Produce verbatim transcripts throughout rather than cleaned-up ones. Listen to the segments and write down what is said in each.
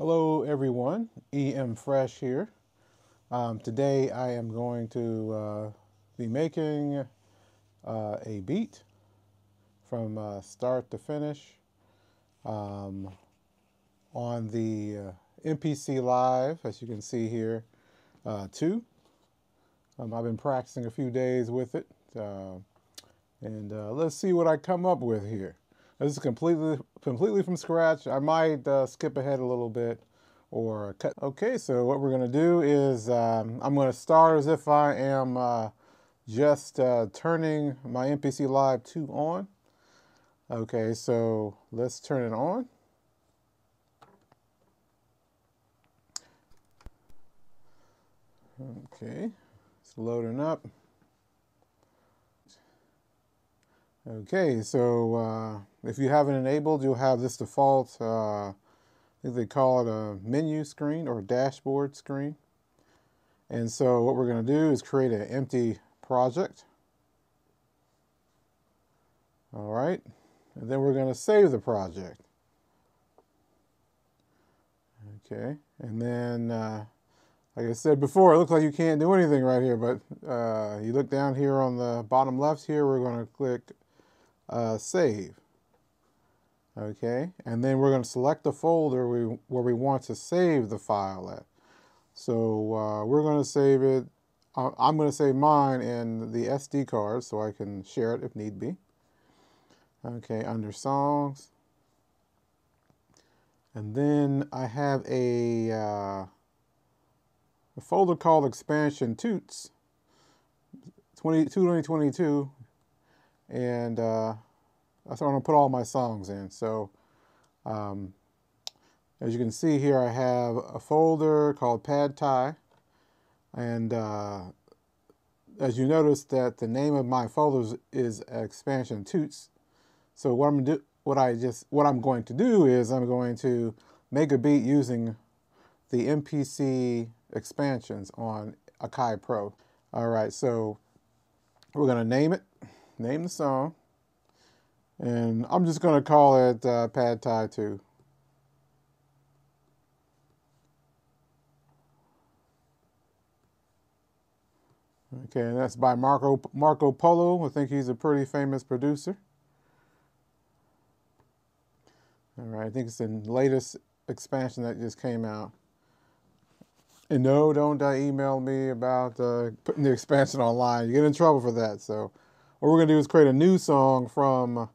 Hello everyone, E M. Fresh here. Um, today I am going to uh, be making uh, a beat from uh, start to finish um, on the uh, M P C Live, as you can see here, uh, two. Um, I've been practicing a few days with it, uh, and uh, let's see what I come up with here. This is completely, completely from scratch. I might uh, skip ahead a little bit or cut. Okay, so what we're gonna do is um, I'm gonna start as if I am uh, just uh, turning my M P C Live two on. Okay, so let's turn it on. Okay, it's loading up. Okay, so uh, if you haven't enabled, you'll have this default, uh, I think they call it a menu screen or a dashboard screen. And so what we're gonna do is create an empty project. All right, and then we're gonna save the project. Okay, and then, uh, like I said before, it looks like you can't do anything right here, but uh, you look down here on the bottom left here, we're gonna click Uh, save. Okay, and then we're going to select the folder we, where we want to save the file at. So uh, we're going to save it. Uh, I'm going to save mine in the S D card so I can share it if need be. Okay, under songs. And then I have a, uh, a folder called Expansion Toots twenty twenty-two. And uh, that's what I'm gonna put all my songs in. So um, as you can see here, I have a folder called Pad Thai. And uh, as you notice that the name of my folders is Expansion Toots. So what I'm do, what I just, what I'm going to do is I'm going to make a beat using the M P C expansions on Akai Pro. All right, so we're gonna name it. Name the song, and I'm just going to call it uh, Pad Thai two. Okay, and that's by Marco, Marco Polo. I think he's a pretty famous producer. All right, I think it's the latest expansion that just came out. And no, don't uh, email me about uh, putting the expansion online. You get in trouble for that, so. What we're gonna do is create a new song from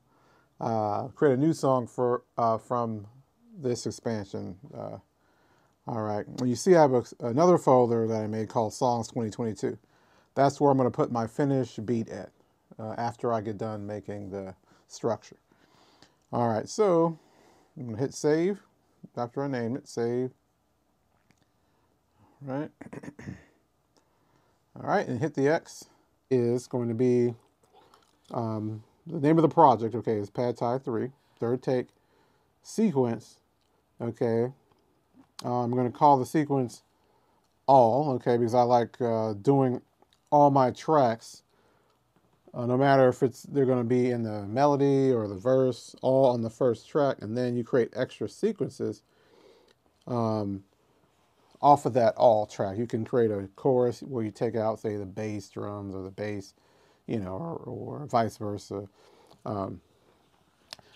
uh, create a new song for uh, from this expansion. Uh, all right. Well, you see, I have a, another folder that I made called Songs twenty twenty-two. That's where I'm gonna put my finished beat at uh, after I get done making the structure. All right. So I'm gonna hit save after I name it. Save. All right. All right, and hit the X. Is going to be Um, the name of the project, okay, is Pad Thai three, third take, sequence, okay. Uh, I'm going to call the sequence all, okay, because I like uh, doing all my tracks, uh, no matter if it's they're going to be in the melody or the verse, all on the first track, and then you create extra sequences um, off of that all track. You can create a chorus where you take out, say, the bass drums or the bass, you know, or, or vice versa. Um,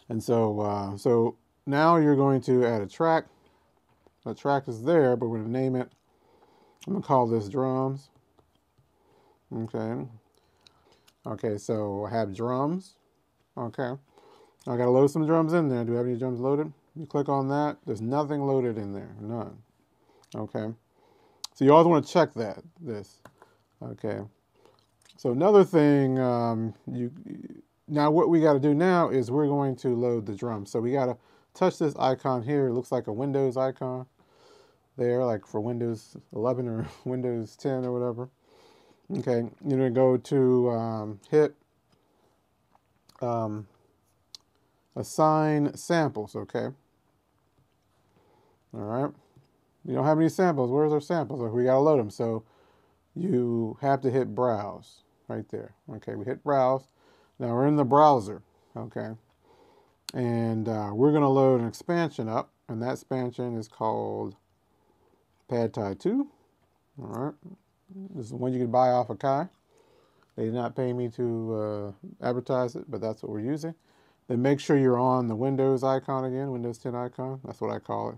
and so, uh, so now you're going to add a track. The track is there, but we're gonna name it. I'm gonna call this drums. Okay. Okay, so I have drums. Okay. I gotta load some drums in there. Do we have any drums loaded? You click on that, there's nothing loaded in there, none. Okay. So you always wanna check that, this, okay. So another thing, um, you now what we got to do now is we're going to load the drum. So we got to touch this icon here. It looks like a Windows icon there, like for Windows eleven or Windows ten or whatever. Okay, you're going to go to um, hit um, assign samples, okay? All right. You don't have any samples. Where's our samples? We got to load them. So you have to hit browse. Right there. Okay, we hit browse. Now we're in the browser. Okay. And uh, we're going to load an expansion up, and that expansion is called Pad Thai two. All right. This is the one you can buy off Akai. They did not pay me to uh, advertise it, but that's what we're using. Then make sure you're on the Windows icon again, Windows ten icon. That's what I call it.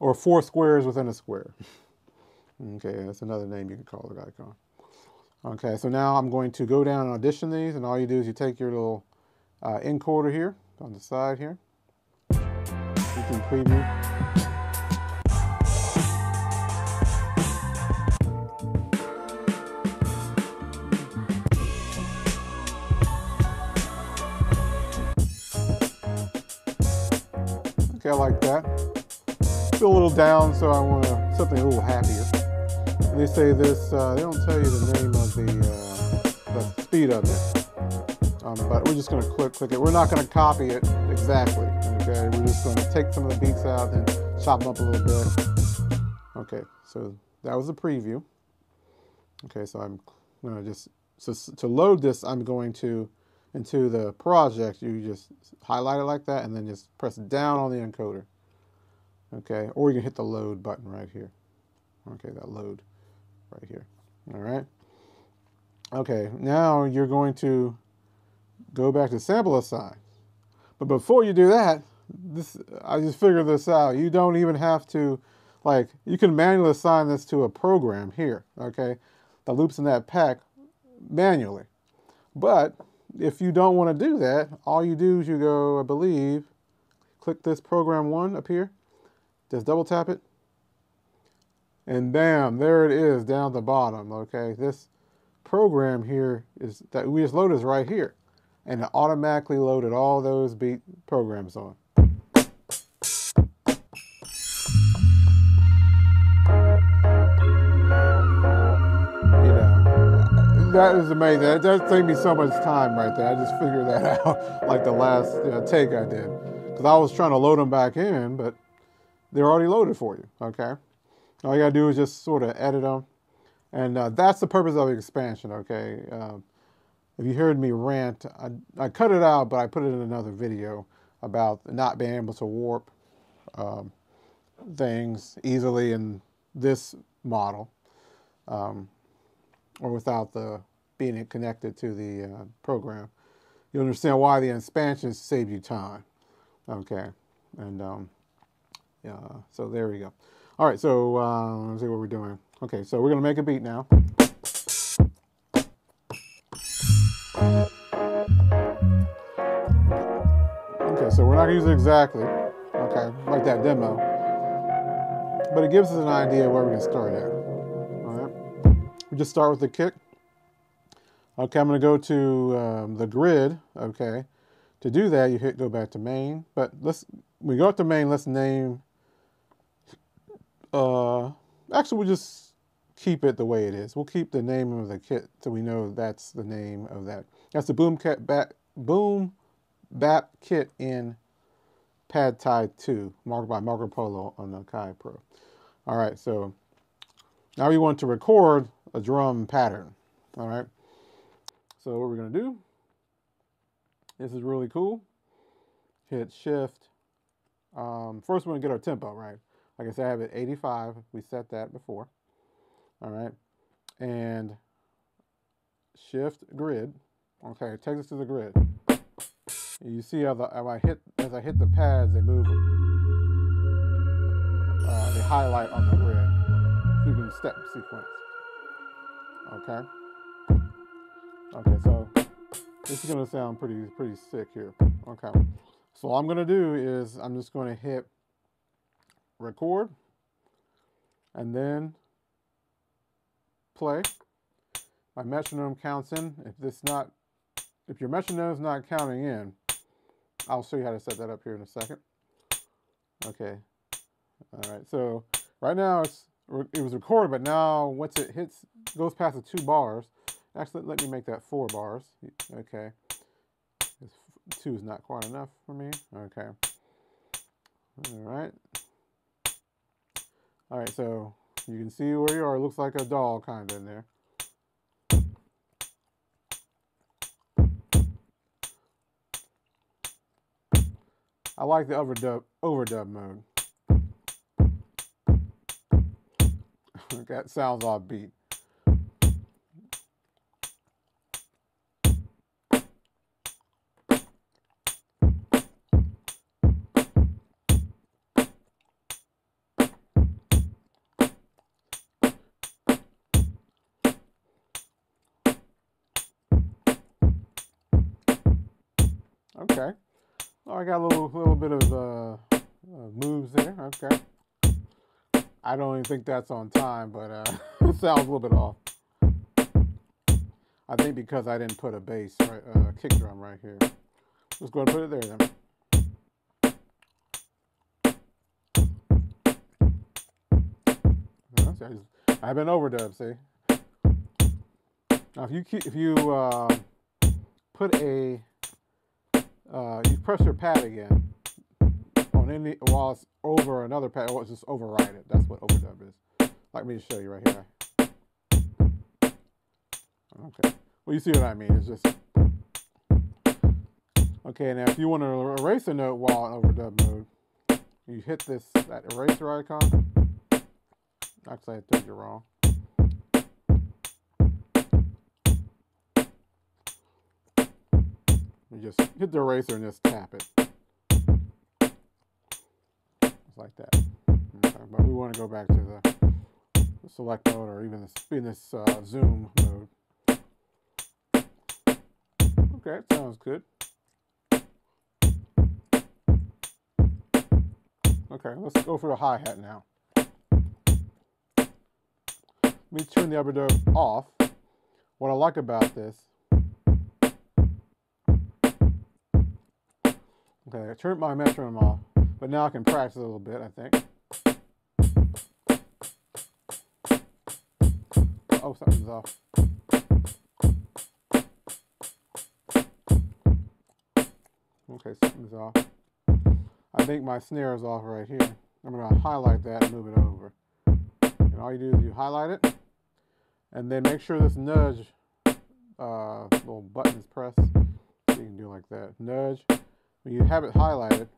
Or four squares within a square. Okay, that's another name you can call the icon. Okay, so now I'm going to go down and audition these, and all you do is you take your little uh, encoder here on the side here. You can preview. I like that. Feel a little down, so I want to, something a little happier. And they say this, uh, they don't tell you the name of the, uh, the speed of it. Um, but we're just going to click, click it. We're not going to copy it exactly. Okay, we're just going to take some of the beats out and chop them up a little bit. Okay, so that was the preview. Okay, so I'm going to just, so to load this, I'm going to into the project, you just highlight it like that and then just press down on the encoder. Okay, or you can hit the load button right here. Okay, that load right here. All right. Okay, now you're going to go back to sample assign. But before you do that, this I just figured this out. You don't even have to, like, you can manually assign this to a program here. Okay, the loops in that pack manually. But if you don't want to do that, all you do is you go, I believe, click this program one up here, just double tap it, and bam, there it is down at the bottom. Okay, this program here is that we just loaded is right here, and it automatically loaded all those beat programs on. That is amazing. That does take me so much time right there. I just figured that out like the last you know, take I did. Because I was trying to load them back in, but they're already loaded for you, okay? All you got to do is just sort of edit them. And uh, that's the purpose of the expansion, okay? Um, if you heard me rant, I, I cut it out, but I put it in another video about not being able to warp um, things easily in this model. Um, or without the being connected to the uh, program. You understand why the expansions save you time. Okay, and um, yeah, so there we go. All right, so uh, let's see what we're doing. Okay, so we're gonna make a beat now. Okay, so we're not gonna use it exactly, okay, like that demo, but it gives us an idea where we can start at. We just start with the kick. Okay, I'm going to go to um, the grid. Okay, to do that, you hit go back to main. But let's we go up to main. Let's name. Uh, actually, we'll just keep it the way it is. We'll keep the name of the kit so we know that's the name of that. That's the boom cat bat boom bap kit in Pad Thai two, marked by Marco Polo on the Akai Pro. All right, so now we want to record a drum pattern. All right, so what we're going to do, this is really cool, hit shift. Um, first we're going to get our tempo right. Like I said, I have it eighty-five, we set that before. All right, and shift grid. Okay, it takes us to the grid. You see how, the, how I hit, as I hit the pads, they move, uh, they highlight on the grid, so you can step sequence. Okay. Okay, so this is gonna sound pretty pretty sick here. Okay. So all I'm gonna do is I'm just gonna hit record and then play. My metronome counts in. If this not if your metronome's not counting in, I'll show you how to set that up here in a second. Okay. All right, so right now it's it was recorded, but now once it hits, goes past the two bars, actually let me make that four bars, okay, two is not quite enough for me, okay, all right, all right, so you can see where you are, it looks like a D A W kind of in there, like the overdub overdub mode. That sounds offbeat. Okay. Oh, I got a little little bit of uh, moves there. Okay. I don't even think that's on time, but uh, it sounds a little bit off. I think because I didn't put a bass, right, uh, kick drum right here. Let's go and put it there then. I've been overdubbed, see. Now, if you keep, if you uh, put a Uh, you press your pad again on any while it's over another pad, or it's just override it. That's what overdub is. Like me to show you right here. Okay. Well, you see what I mean. It's just okay. Now, if you want to erase a note while in overdub mode, you hit this that eraser icon. Actually, I think you're wrong. You just hit the eraser and just tap it. Just like that. Okay, but we want to go back to the, the select mode or even this, even this uh, zoom mode. Okay, that sounds good. Okay, let's go for the hi-hat now. Let me turn the overdub off. What I like about this. Okay, I turned my metronome off, but now I can practice a little bit, I think. Oh, something's off. Okay, something's off. I think my snare is off right here. I'm going to highlight that and move it over. And all you do is you highlight it, and then make sure this nudge uh, little button is pressed. So you can do like that. Nudge. When you have it highlighted,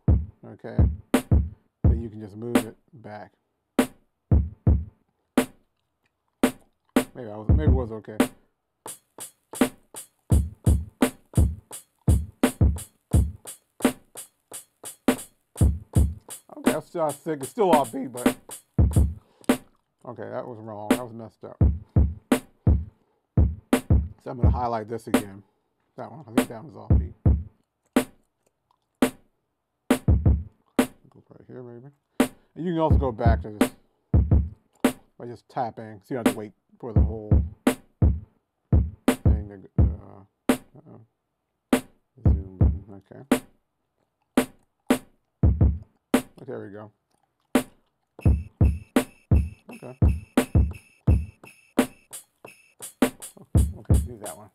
okay, then you can just move it back. Maybe I was, maybe it was okay. Okay, I'm still sick. It's still off beat, but okay, that was wrong. That was messed up. So I'm gonna highlight this again. That one, I think that one's off beat. Right here, maybe. And you can also go back to just by just tapping. So you have to wait for the whole thing to uh, uh -oh. zoom button. Okay. Okay, there we go. Okay. Oh, okay, do that one.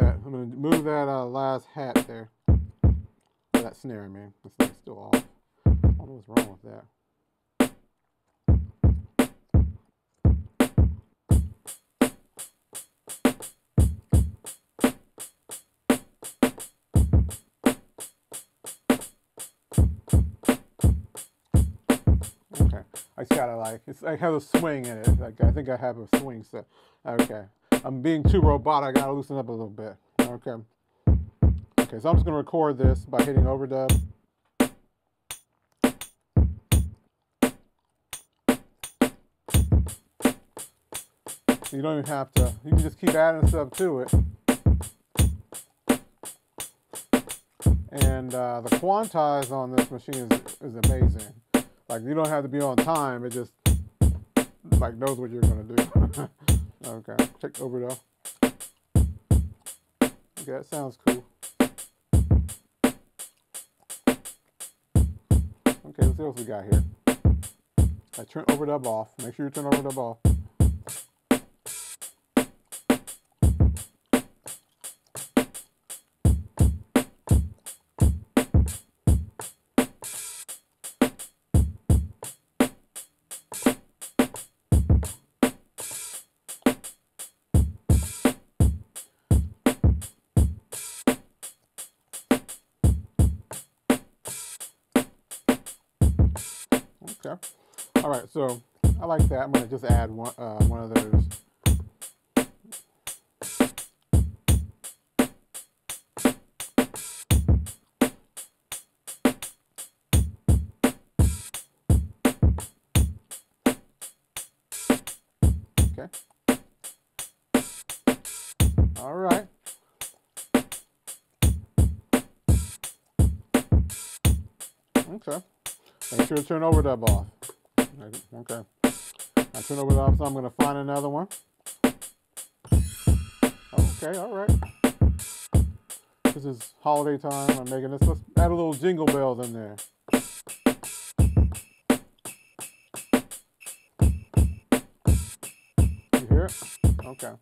That I'm gonna move that uh, last hat there. Oh, that snare, man. The snare's still off. I don't know what's wrong with that. Okay, I just gotta like. It's, I have a swing in it. Like I think I have a swing set. Okay. I'm being too robotic, I gotta loosen up a little bit. Okay. Okay, so I'm just gonna record this by hitting overdub. So you don't even have to, you can just keep adding stuff to it. And uh, the quantize on this machine is, is amazing. Like you don't have to be on time, it just like knows what you're gonna do. Okay, check over though. Okay, that sounds cool. Okay, let's see what else we got here. I turn overdub off. Make sure you turn overdub off. Okay. All right. So I like that. I'm gonna just add one uh, one of those. Okay. All right. Okay. Make sure to turn over that ball. Okay. I turn over that, so I'm going to find another one. Okay, all right. This is holiday time. I'm making this. Let's add a little jingle bells in there. You hear it? Okay.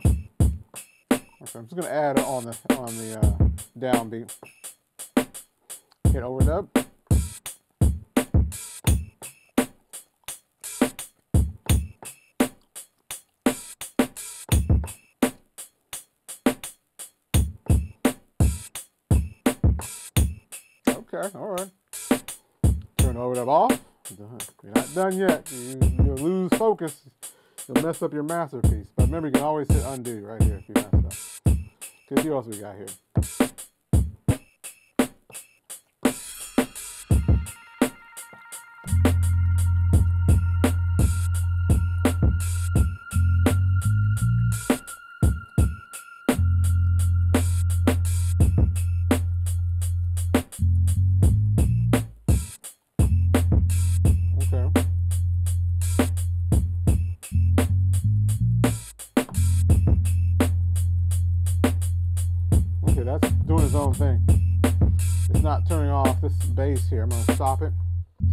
Okay, I'm just going to add it on the, on the uh, downbeat. Hit overdub. Okay, all right. Turn overdub off. You're not done yet. You, you'll lose focus. You'll mess up your masterpiece. But remember, you can always hit undo right here if you mess up. Okay, what else we got here? Here, I'm gonna stop it.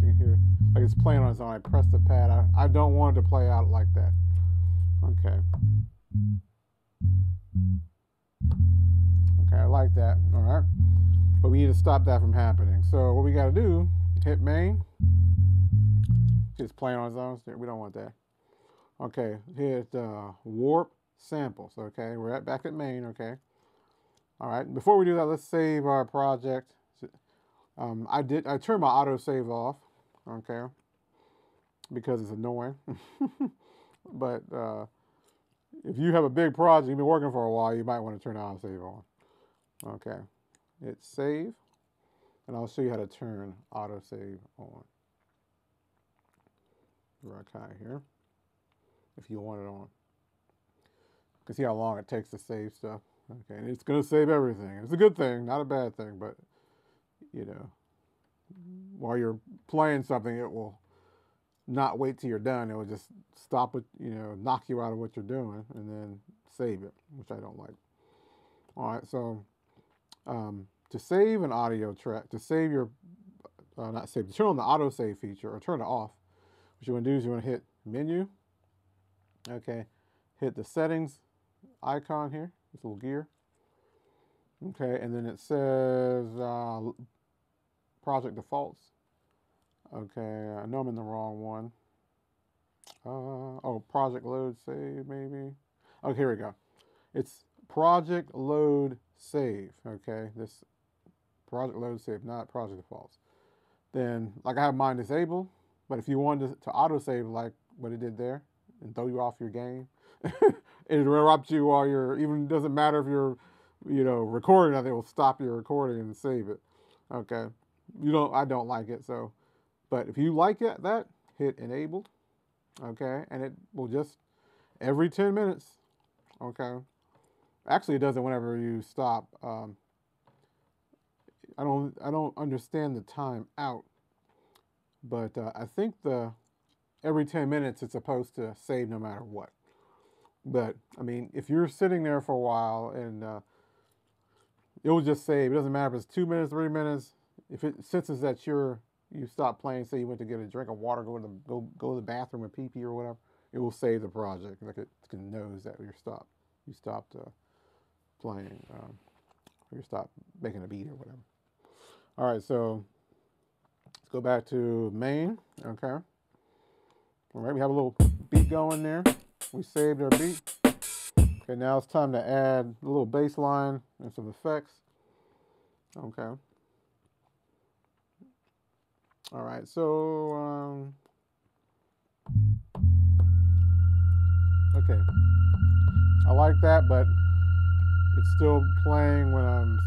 You can hear like it's playing on its own. I press the pad. I, I don't want it to play out like that. Okay. Okay, I like that. All right. But we need to stop that from happening. So what we gotta do? Hit main. It's playing on its own. We don't want that. Okay. Hit uh, warp samples. Okay. We're at, back at main. Okay. All right. Before we do that, let's save our project. Um, I did. I turned my autosave off, okay, because it's annoying. But uh, if you have a big project you've been working for a while, you might want to turn autosave on. Okay, hit save, and I'll show you how to turn autosave on. Right here, if you want it on. You can see how long it takes to save stuff. Okay, and it's gonna save everything. It's a good thing, not a bad thing, but. You know, while you're playing something, it will not wait till you're done. It will just stop it, you know, knock you out of what you're doing and then save it, which I don't like. All right, so um, to save an audio track, to save your, uh, not save, to turn on the auto save feature or turn it off, what you want to do is you want to hit menu, okay, hit the settings icon here, this little gear. Okay, and then it says uh, project defaults. Okay, I know I'm in the wrong one. Uh, oh, project load save maybe. Oh, here we go. It's project load save. Okay, this project load save, not project defaults. Then, like I have mine disabled, but if you wanted to, to auto save like what it did there and throw you off your game, it interrupts you while you're, even doesn't matter if you're, you know, recording, they will stop your recording and save it. Okay, you don't. I don't like it. So, but if you like it, that hit enabled. Okay, and it will just every ten minutes. Okay, actually, it does it whenever you stop. Um, I don't. I don't understand the time out, but uh, I think the every ten minutes it's supposed to save no matter what. But I mean, if you're sitting there for a while and uh, it will just save. It doesn't matter if it's two minutes, three minutes. If it senses that you're you stop playing, say you went to get a drink of water, go to the, go go to the bathroom or pee pee or whatever, it will save the project. Like it knows that you're stopped. You stopped uh, playing. Um, or you stopped making a beat or whatever. All right, so let's go back to main. Okay. All right, we have a little beat going there. We saved our beat. Okay, now it's time to add a little bass line and some effects. Okay. All right, so um, okay, I like that, but it's still playing when I'm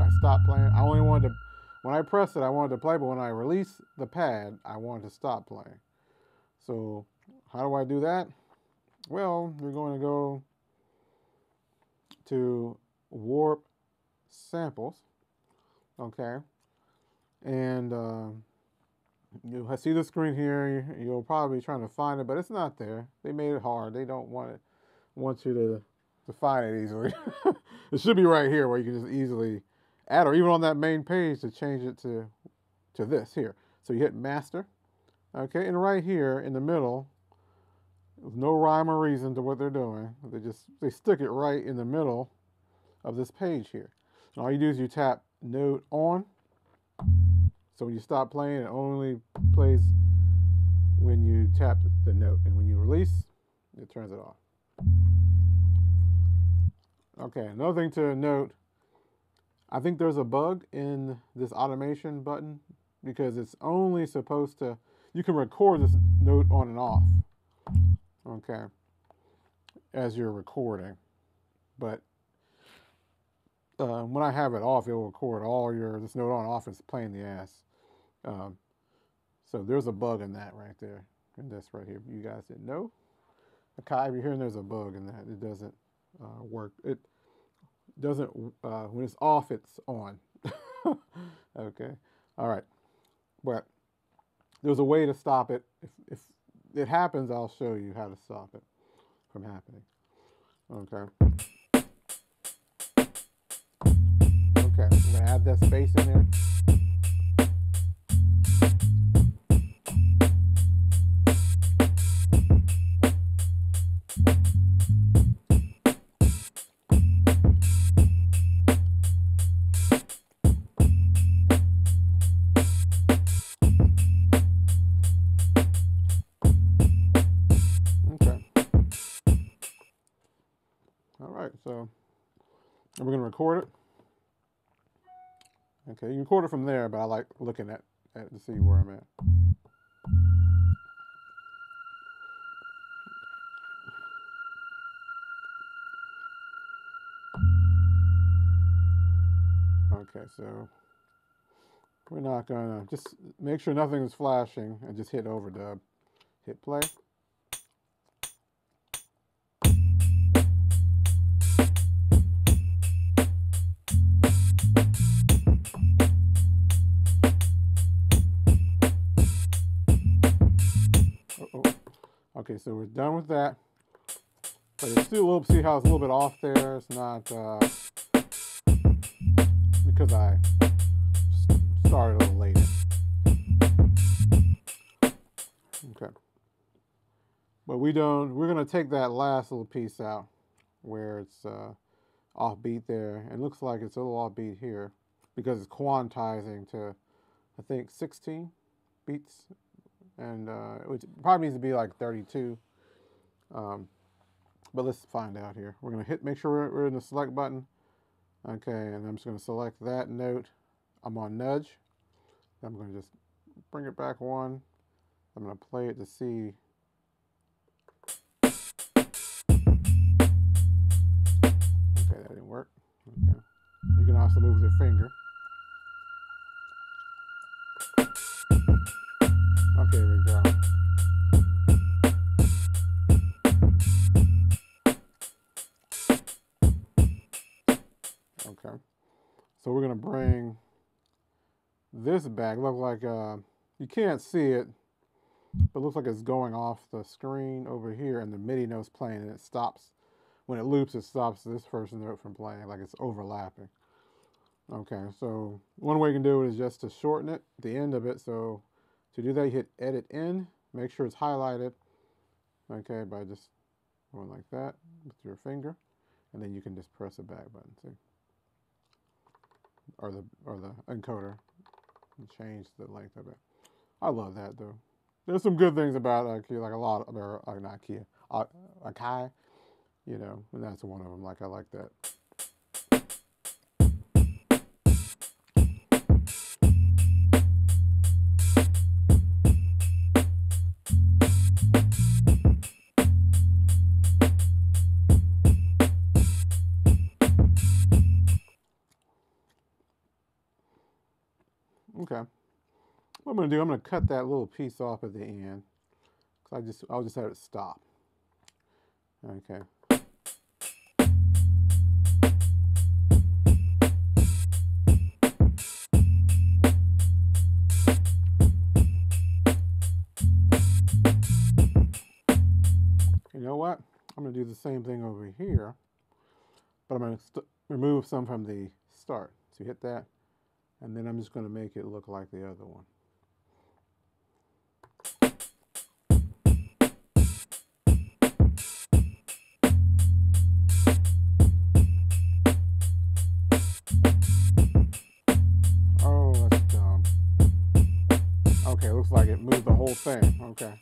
I stop playing. I only wanted to when I press it, I wanted to play, but when I release the pad, I wanted to stop playing. So how do I do that? Well, you're going to go to warp samples, okay, and uh, you I see the screen here. You'll probably be trying to find it, but it's not there. They made it hard. They don't want it want you to to find it easily. It should be right here where you can just easily add, or even on that main page to change it to to this here. So you hit master, okay, and right here in the middle. There's no rhyme or reason to what they're doing. They just, they stick it right in the middle of this page here. And all you do is you tap node on. So when you stop playing, it only plays when you tap the note. And when you release, it turns it off. Okay, another thing to note, I think there's a bug in this automation button because it's only supposed to, you can record this note on and off. Okay, as you're recording, but uh, when I have it off, it'll record all your, this note on off is playing the ass. Um, so there's a bug in that right there, and that's right here. You guys didn't know. Okay, if you're hearing there's a bug in that, it doesn't uh, work. It doesn't, uh, when it's off, it's on. Okay, all right, but there's a way to stop it if, if it happens, I'll show you how to stop it from happening. Okay. Okay, I'm gonna add that space in there. Record it. Okay, you can record it from there, but I like looking at it to see where I'm at. Okay, so we're not gonna, just make sure nothing is flashing and just hit overdub. Hit play. Okay, so we're done with that, but it's still a little, see how it's a little bit off there. It's not uh, because I started a little later. Okay, but we don't. We're gonna take that last little piece out where it's uh, offbeat there, and it looks like it's a little offbeat here because it's quantizing to, I think, sixteen beats. And uh, which probably needs to be like thirty-two, um, but let's find out here. We're gonna hit, make sure we're, we're in the select button. Okay, and I'm just gonna select that note. I'm on nudge. I'm gonna just bring it back one. I'm gonna play it to see. Okay, that didn't work. Okay. You can also move with your finger. Okay, we go. Okay, so we're gonna bring this back. Look like uh, you can't see it, but it looks like it's going off the screen over here, and the MIDI note's playing, and it stops when it loops. It stops this first note from playing, like it's overlapping. Okay, so one way you can do it is just to shorten it, the end of it, so. To do that, you hit edit in, make sure it's highlighted, okay, by just going like that with your finger, and then you can just press the back button, see, or the, or the encoder, and change the length of it. I love that, though. There's some good things about Akai, like a lot of, or not Akai, Akai, you know, and that's one of them, like I like that. Okay. What I'm going to do, I'm going to cut that little piece off at the end. Cause I just, I'll just have it stop. Okay. You know what? I'm going to do the same thing over here, but I'm going to remove some from the start. So you hit that, and then I'm just going to make it look like the other one. Thing. Okay.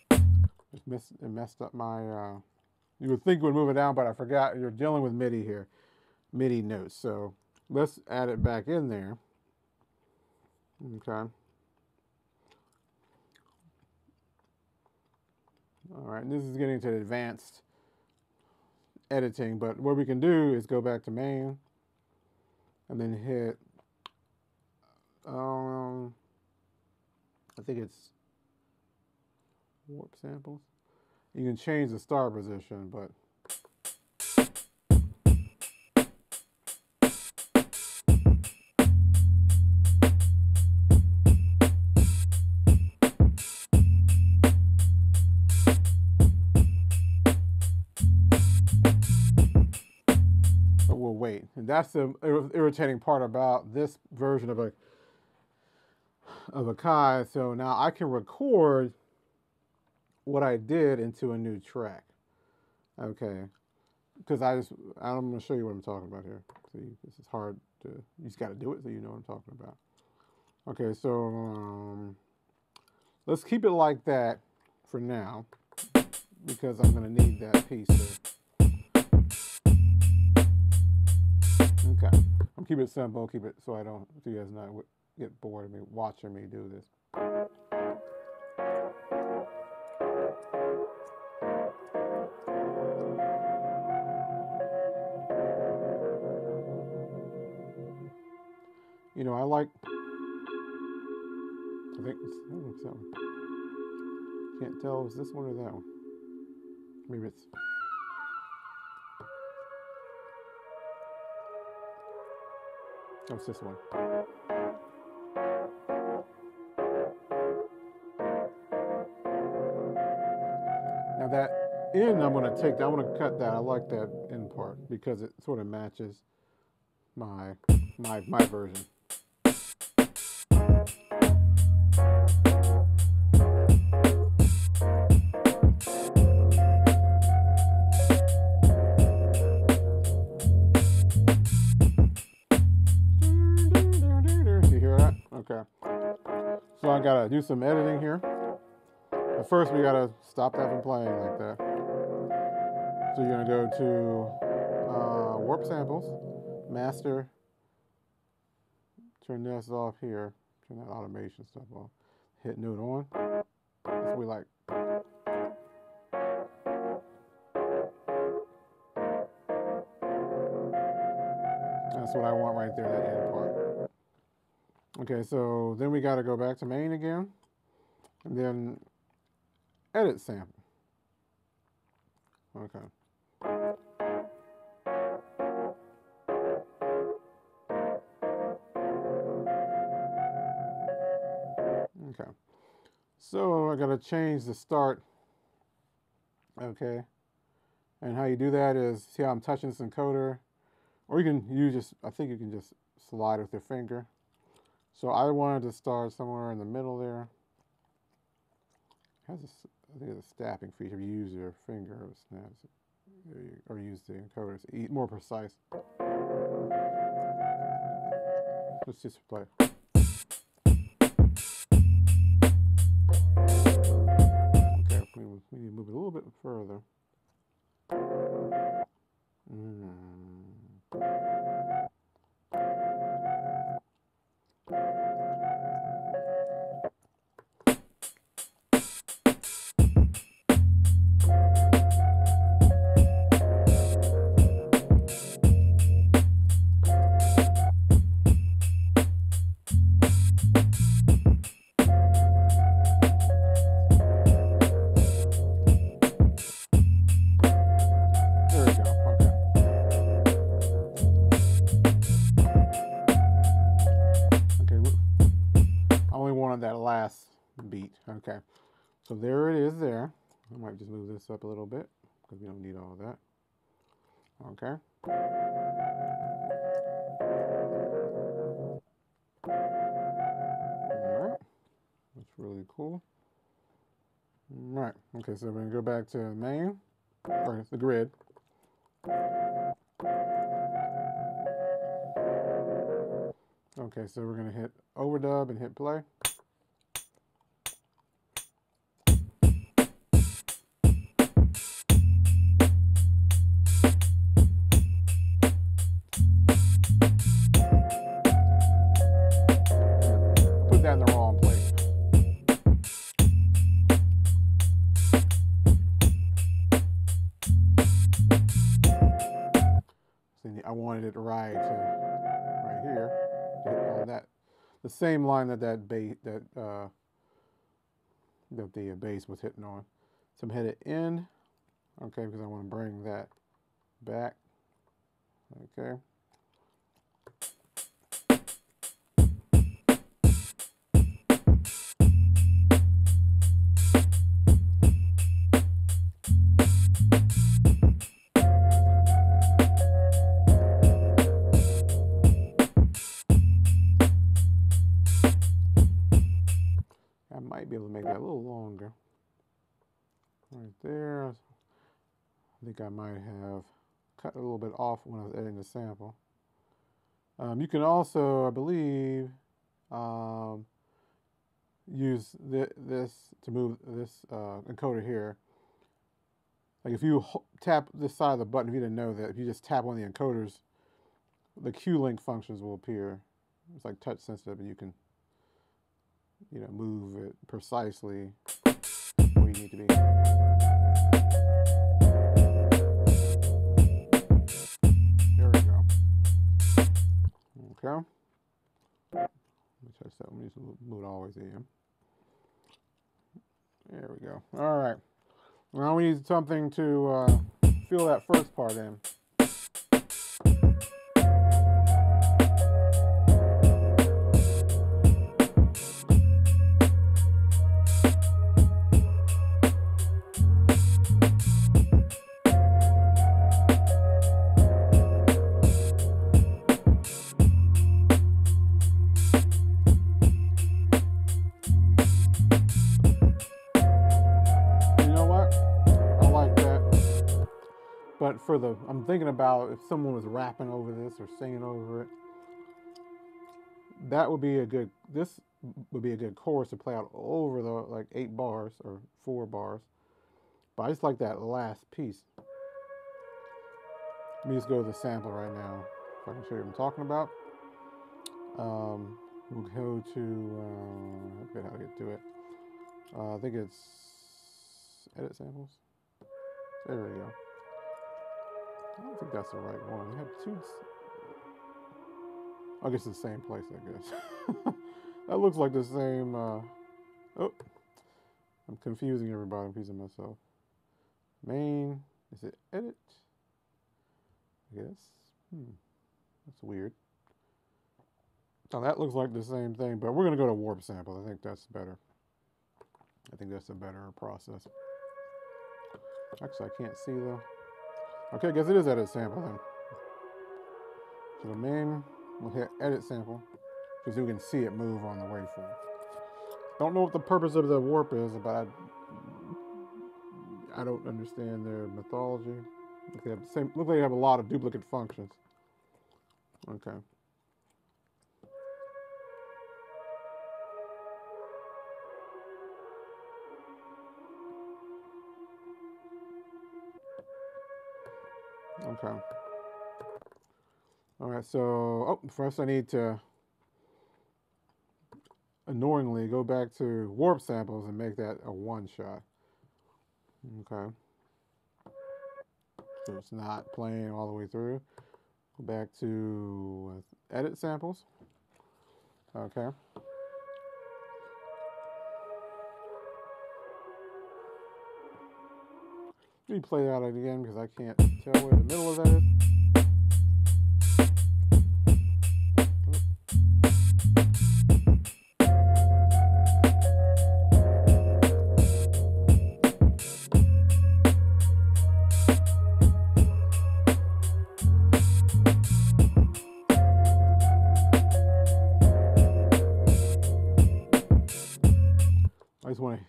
Just missed, it messed up my, uh, you would think it would move it down, but I forgot you're dealing with MIDI here, MIDI notes. So let's add it back in there. Okay. All right. And this is getting to advanced editing, but what we can do is go back to main and then hit, um, I think it's warp samples. You can change the star position, but but we'll wait. And that's the irritating part about this version of a of Akai. So now I can record what I did into a new track, okay? Because I just, I'm going to show you what I'm talking about here. See, this is hard to, you just got to do it so you know what I'm talking about. Okay, so um, let's keep it like that for now because I'm going to need that piece there. Okay, I'm keeping it simple, keep it so I don't, so you guys not get bored of me watching me do this. You know, I like, I think it's, I don't know if that one, can't tell, is this one or that one? Maybe it's, oh, it's this one. Now that end I'm going to take that, I'm going to cut that, I like that end part because it sort of matches my, my, my version. Gotta do some editing here. But first we gotta stop that from playing like that. So you're gonna go to uh, warp samples, master, turn this off here, turn that automation stuff off, hit note on. That's what we like. That's what I want right there, that end part. Okay, so then we got to go back to main again, and then edit sample. Okay. Okay. So I got to change the start. Okay. And how you do that is, see how I'm touching this encoder, or you can use just, I think you can just slide with your finger. So I wanted to start somewhere in the middle there. It has a, I think it's a snapping feature. You use your finger, it snaps, or use the encoder. It's more precise. Let's just play. Okay, we, we need to move it a little bit further. Mm. beat. Okay, so there it is there. I might just move this up a little bit because we don't need all of that. Okay. All right, that's really cool. All right, okay, so we're gonna go back to main, or the grid. Okay, so we're gonna hit overdub and hit play. Same line that that bass that uh, that the bass was hitting on. So I'm headed in, okay, because I want to bring that back, okay. I might have cut a little bit off when I was editing the sample. Um, you can also, I believe, um, use th this to move this uh, encoder here. Like if you tap this side of the button, if you didn't know that, if you just tap on the encoders, the cue link functions will appear. It's like touch sensitive, and you can, you know, move it precisely where you need to be. Okay. Let me touch that one. Move it always in. There we go. All right. Now we need something to uh, fill that first part in. For the, I'm thinking about if someone was rapping over this or singing over it, that would be a good, this would be a good chorus to play out over the like eight bars or four bars. But I just like that last piece. Let me just go to the sample right now, if I can show you what I'm talking about. Um, we'll go to, uh, I forget how to get to it. Uh, I think it's edit samples. There we go. I don't think that's the right one. They have two. I guess it's the same place, I guess. That looks like the same. Uh... Oh, I'm confusing everybody. I'm confusing myself. Main. Is it edit? I guess. Hmm. That's weird. Now that looks like the same thing, but we're going to go to warp sample. I think that's better. I think that's a better process. Actually, I can't see though. Okay, I guess it is edit sample then. So the main, we'll hit edit sample, because you can see it move on the waveform. Don't know what the purpose of the warp is, but I, I don't understand their methodology. Look, they have the same, look like they have a lot of duplicate functions. Okay. Okay. All right, so, oh, first I need to annoyingly go back to warp samples and make that a one shot. Okay. So it's not playing all the way through. Go back to edit samples. Okay. Let me play that again because I can't tell where the middle of that is.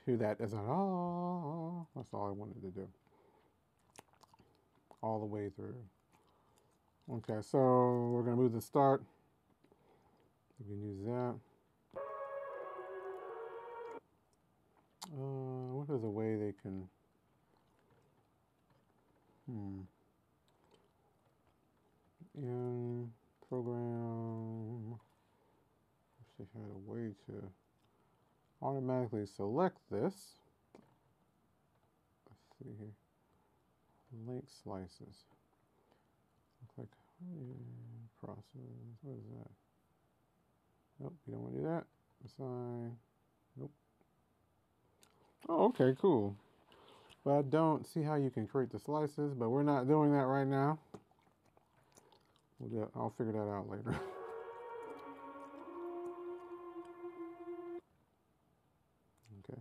do that as a, oh, that's all I wanted to do. All the way through. Okay, so we're gonna move the start. We can use that. Uh, what is a way they can, hmm. In program, I wish they had a way to automatically select this. Let's see here. Link slices. Looks like process. What is that? Nope, you don't want to do that. Assign. Nope. Oh, okay, cool. But I don't see how you can create the slices, but we're not doing that right now. We'll do, I'll figure that out later. Okay.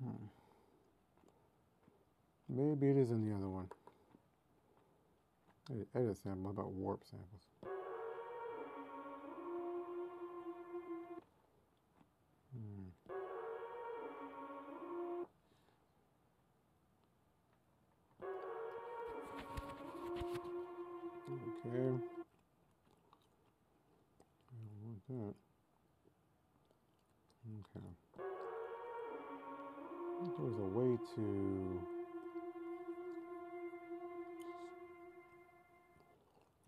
Hmm. Maybe it is in the other one. Edit, edit sample. How about warp samples? Hmm. Okay. I don't want that. Okay. I think there was a way to.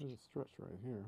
There's a stretch right here.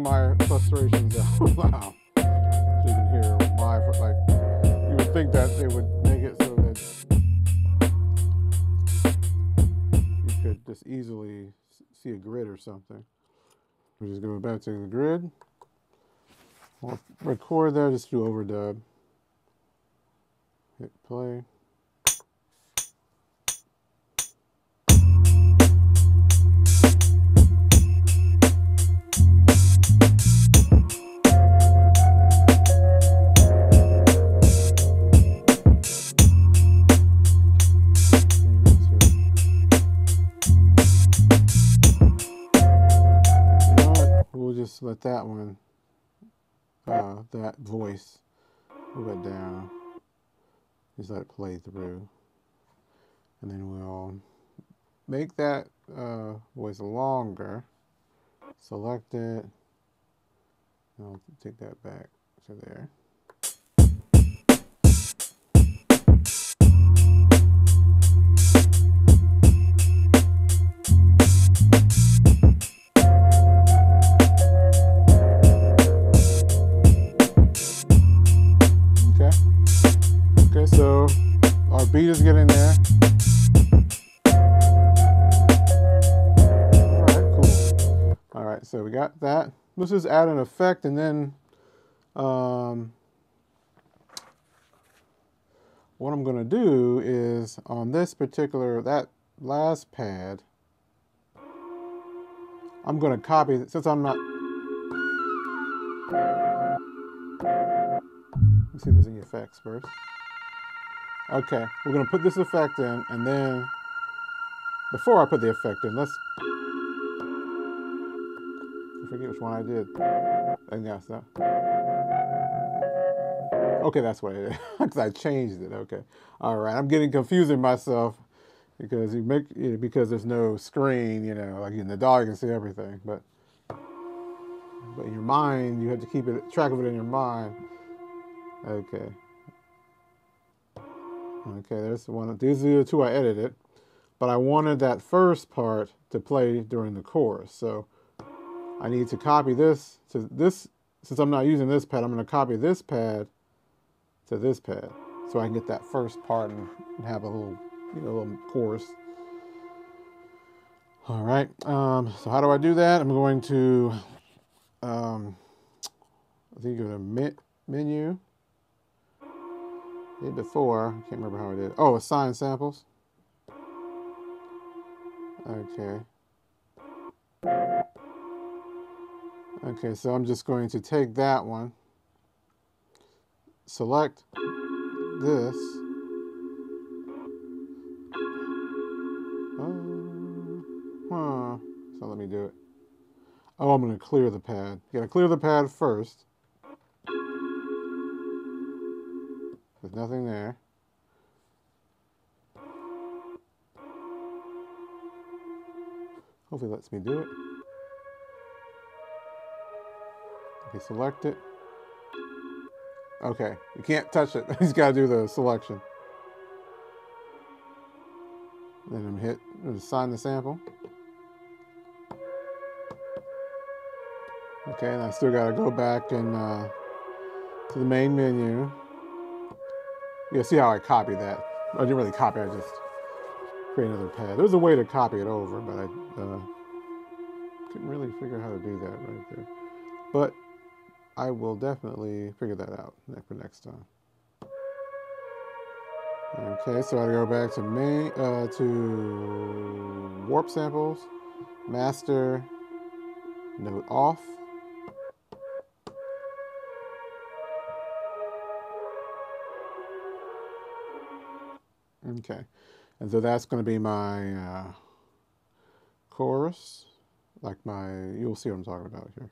My frustrations out loud. So you can hear my, like, you would think that they would make it so that you could just easily see a grid or something. We'll just go back to the grid. I'll record that, just do overdub. Hit play. Let that one, uh, that voice, move it down, just let it play through, and then we'll make that uh, voice longer, select it, and I'll take that back to there. So our beat is getting there. All right, cool. All right, so we got that. Let's just add an effect, and then um, what I'm gonna do is on this particular, that last pad, I'm gonna copy, since I'm not, let's see if there's any effects first. Okay, we're gonna put this effect in, and then before I put the effect in, let's, I forget which one I did. I think that's that. Okay, that's what I did, because I changed it. Okay, all right. I'm getting confusing myself because you make you know, because there's no screen, you know, like in the D A W you can see everything, but but in your mind you have to keep it track of it in your mind. Okay. Okay, there's the one. These are the two I edited, but I wanted that first part to play during the chorus. So I need to copy this to this, since I'm not using this pad, I'm gonna copy this pad to this pad so I can get that first part and, and have a little, you know, little chorus. All right, um, so how do I do that? I'm going to, um, I think you go to me menu. I did before, I can't remember how I did. Oh, assign samples. Okay. Okay, so I'm just going to take that one, select this. So let me do it. Oh, I'm going to clear the pad. You got to clear the pad first. There's nothing there. Hopefully it lets me do it. Okay, select it. Okay, you can't touch it. You just got to do the selection. Then I'm hit assign the sample. Okay, and I still got to go back and uh, to the main menu. Yeah, see how I copy that? I didn't really copy, I just created another pad. There's a way to copy it over, but I uh, couldn't really figure out how to do that right there. But I will definitely figure that out for next time. Okay, so I go back to main, uh, to warp samples, master, note off. Okay, and so that's going to be my uh, chorus, like my, you'll see what I'm talking about here.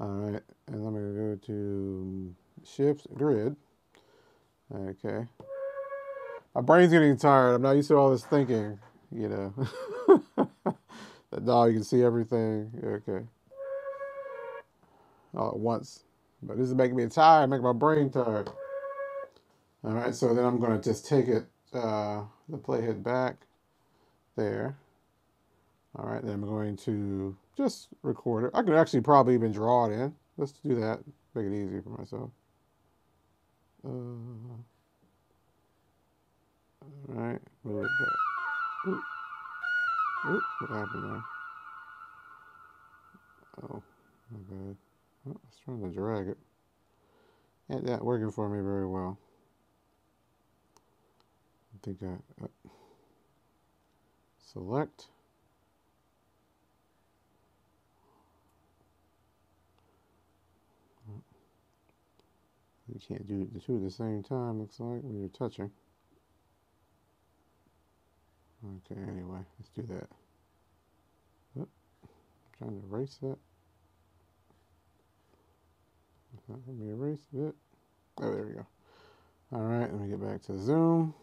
All right, and I'm going to go to shift grid. Okay, my brain's getting tired. I'm not used to all this thinking, you know. That D A W, you can see everything. Okay, all at once. But this is making me tired, making my brain tired. All right, so then I'm going to just take it. Uh, the playhead back there. All right, then I'm going to just record it. I could actually probably even draw it in. Let's do that, make it easier for myself. Uh, all right, move it back. Oop. Oop, what happened there? Oh, my bad. Oh, I was trying to drag it. Ain't that working for me very well. I think I uh, select. You can't do the two at the same time, looks like, when you're touching. Okay, anyway, let's do that. Oop, trying to erase that. Let me erase it. Oh, there we go. All right, let me get back to Zoom.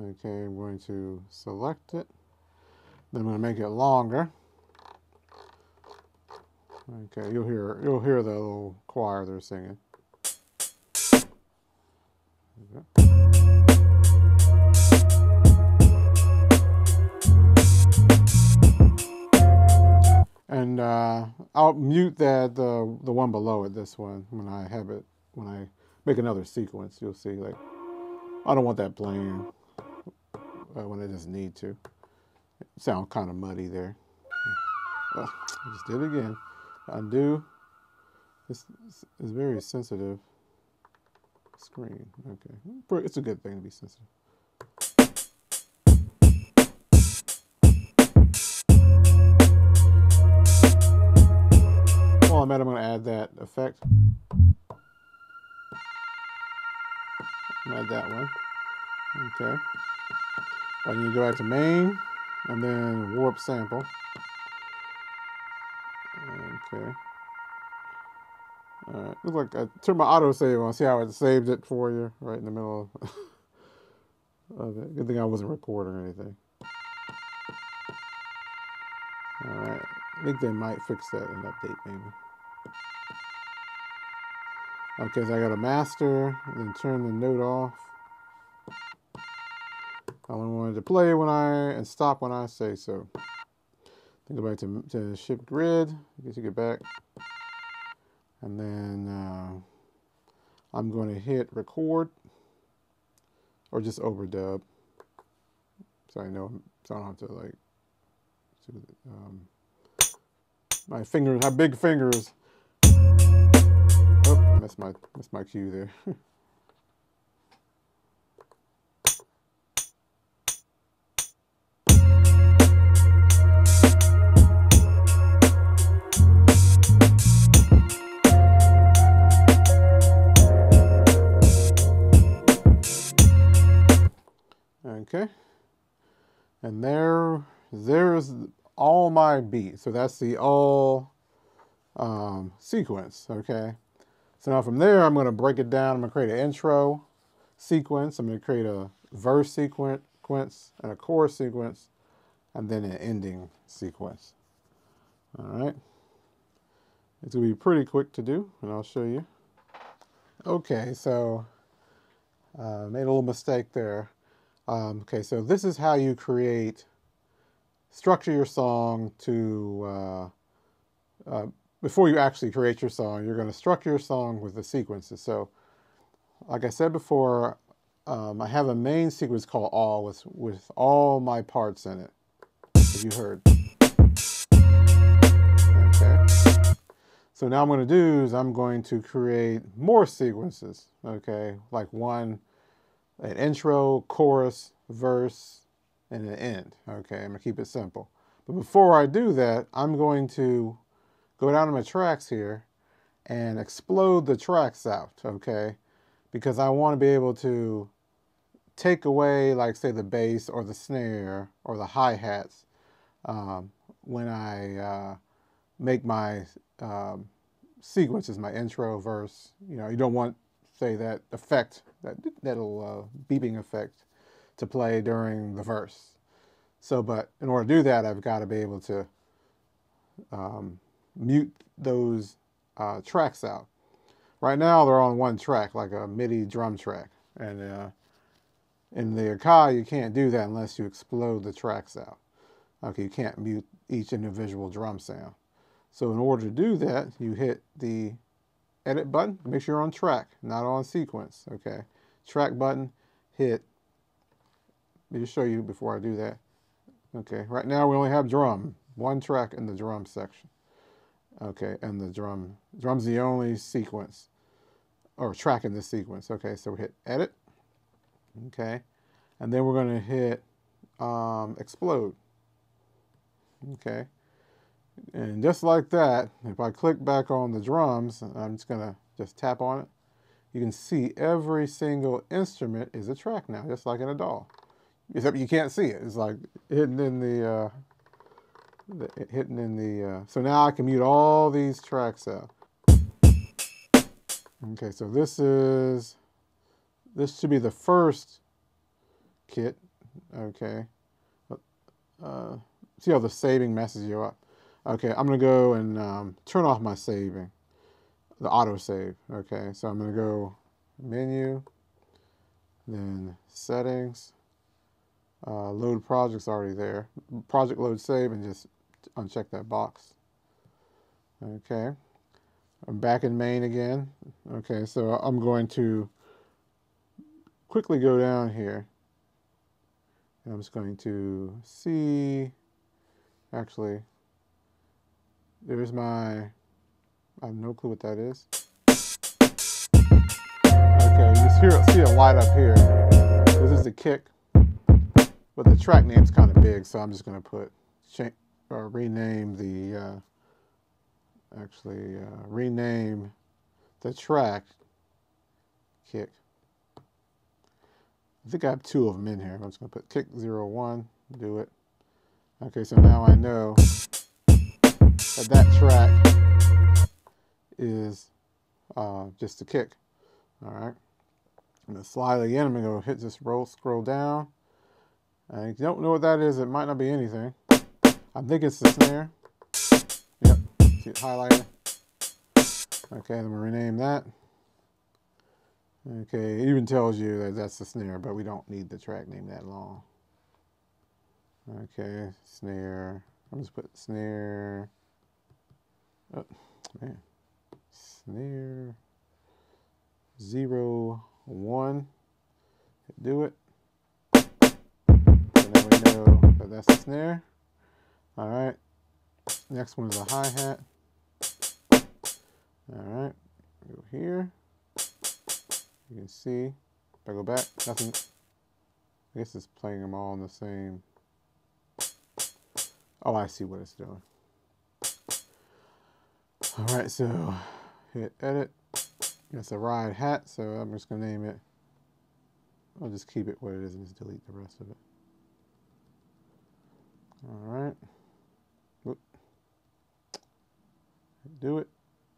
Okay, I'm going to select it. Then I'm going to make it longer. Okay, you'll hear you'll hear the little choir they're singing. And uh, I'll mute that the the one below it. This one, when I have it, when I make another sequence, you'll see. Like, I don't want that playing. Uh, when it doesn't need to. It sounds kind of muddy there. Oh, I just did it again. Undo. This is very sensitive screen. Okay. It's a good thing to be sensitive. While I'm at it, I'm going to add that effect. Add that one. Okay. I need to go back to main and then warp sample. Okay. All right. Looks like I turned my autosave on. See how it saved it for you right in the middle of, of it. Good thing I wasn't recording or anything. All right. I think they might fix that in an update maybe. Okay, so I got a master and then turn the note off. I wanted to play when I, and stop when I say so. Then go back to, to shift grid, I guess you get back. And then uh, I'm going to hit record, or just overdub. So I know, so I don't have to like, um, my fingers, my big fingers. Oh, missed my, missed my cue there. Okay, and there, there's all my beats. So that's the all um, sequence, okay? So now from there, I'm gonna break it down. I'm gonna create an intro sequence. I'm gonna create a verse sequence and a chorus sequence, and then an ending sequence. All right, it's gonna be pretty quick to do, and I'll show you. Okay, so uh, made a little mistake there. Um, okay, so this is how you create, structure your song to, uh, uh, before you actually create your song, you're going to structure your song with the sequences. So, like I said before, um, I have a main sequence called All with, with all my parts in it, if you heard. Okay. So now I'm going to do is I'm going to create more sequences, okay, like one, an intro, chorus, verse, and an end. Okay, I'm gonna keep it simple. But before I do that, I'm going to go down to my tracks here and explode the tracks out, okay? Because I wanna be able to take away, like say the bass or the snare or the hi-hats um, when I uh, make my um, sequences, my intro, verse. You know, you don't want, say, that effect, that that little uh, beeping effect to play during the verse. So, but in order to do that, I've got to be able to um, mute those uh, tracks out. Right now, they're on one track, like a MIDI drum track. And uh, in the Akai, you can't do that unless you explode the tracks out. Okay, you can't mute each individual drum sound. So in order to do that, you hit the edit button, make sure you're on track, not on sequence, okay? Track button, hit, let me show you before I do that. Okay, right now we only have drum, one track in the drum section. Okay, and the drum, drum's the only sequence, or track in this sequence. Okay, so we hit edit, okay? And then we're gonna hit um, explode, okay? And just like that, if I click back on the drums, I'm just gonna just tap on it. You can see every single instrument is a track now, just like in a D A W. Except you can't see it. It's like hidden in the, uh, the hidden in the. Uh, so now I can mute all these tracks out. Okay, so this is this should be the first kit. Okay, uh, see how the saving messes you up. Okay, I'm gonna go and um, turn off my saving, the auto save. Okay, so I'm gonna go menu, then settings, uh, load projects already there, project load save, and just uncheck that box. Okay, I'm back in main again. Okay, so I'm going to quickly go down here, and I'm just going to see, actually, there's my, I have no clue what that is. Okay, you just hear, see it light up here. This is the kick, but the track name's kind of big, so I'm just gonna put, or rename the, uh, actually uh, rename the track kick. I think I have two of them in here. I'm just gonna put kick zero one, do it. Okay, so now I know that that track is uh, just a kick. All right, I'm gonna slide again. I'm gonna go hit this roll, scroll down. And if you don't know what that is, it might not be anything. I think it's the snare. Yep, see it highlighted. Okay, I'm gonna rename that. Okay, it even tells you that that's the snare, but we don't need the track name that long. Okay, snare. I'm just put snare. Oh man, snare zero one. Do it. And then we know that that's the snare. All right. Next one is a hi hat. All right. Go here. You can see. If I go back, nothing. I guess it's playing them all in the same. Oh, I see what it's doing. All right, so hit edit. That's a ride hat, so I'm just gonna name it. I'll just keep it what it is and just delete the rest of it. All right. Whoop. Do it.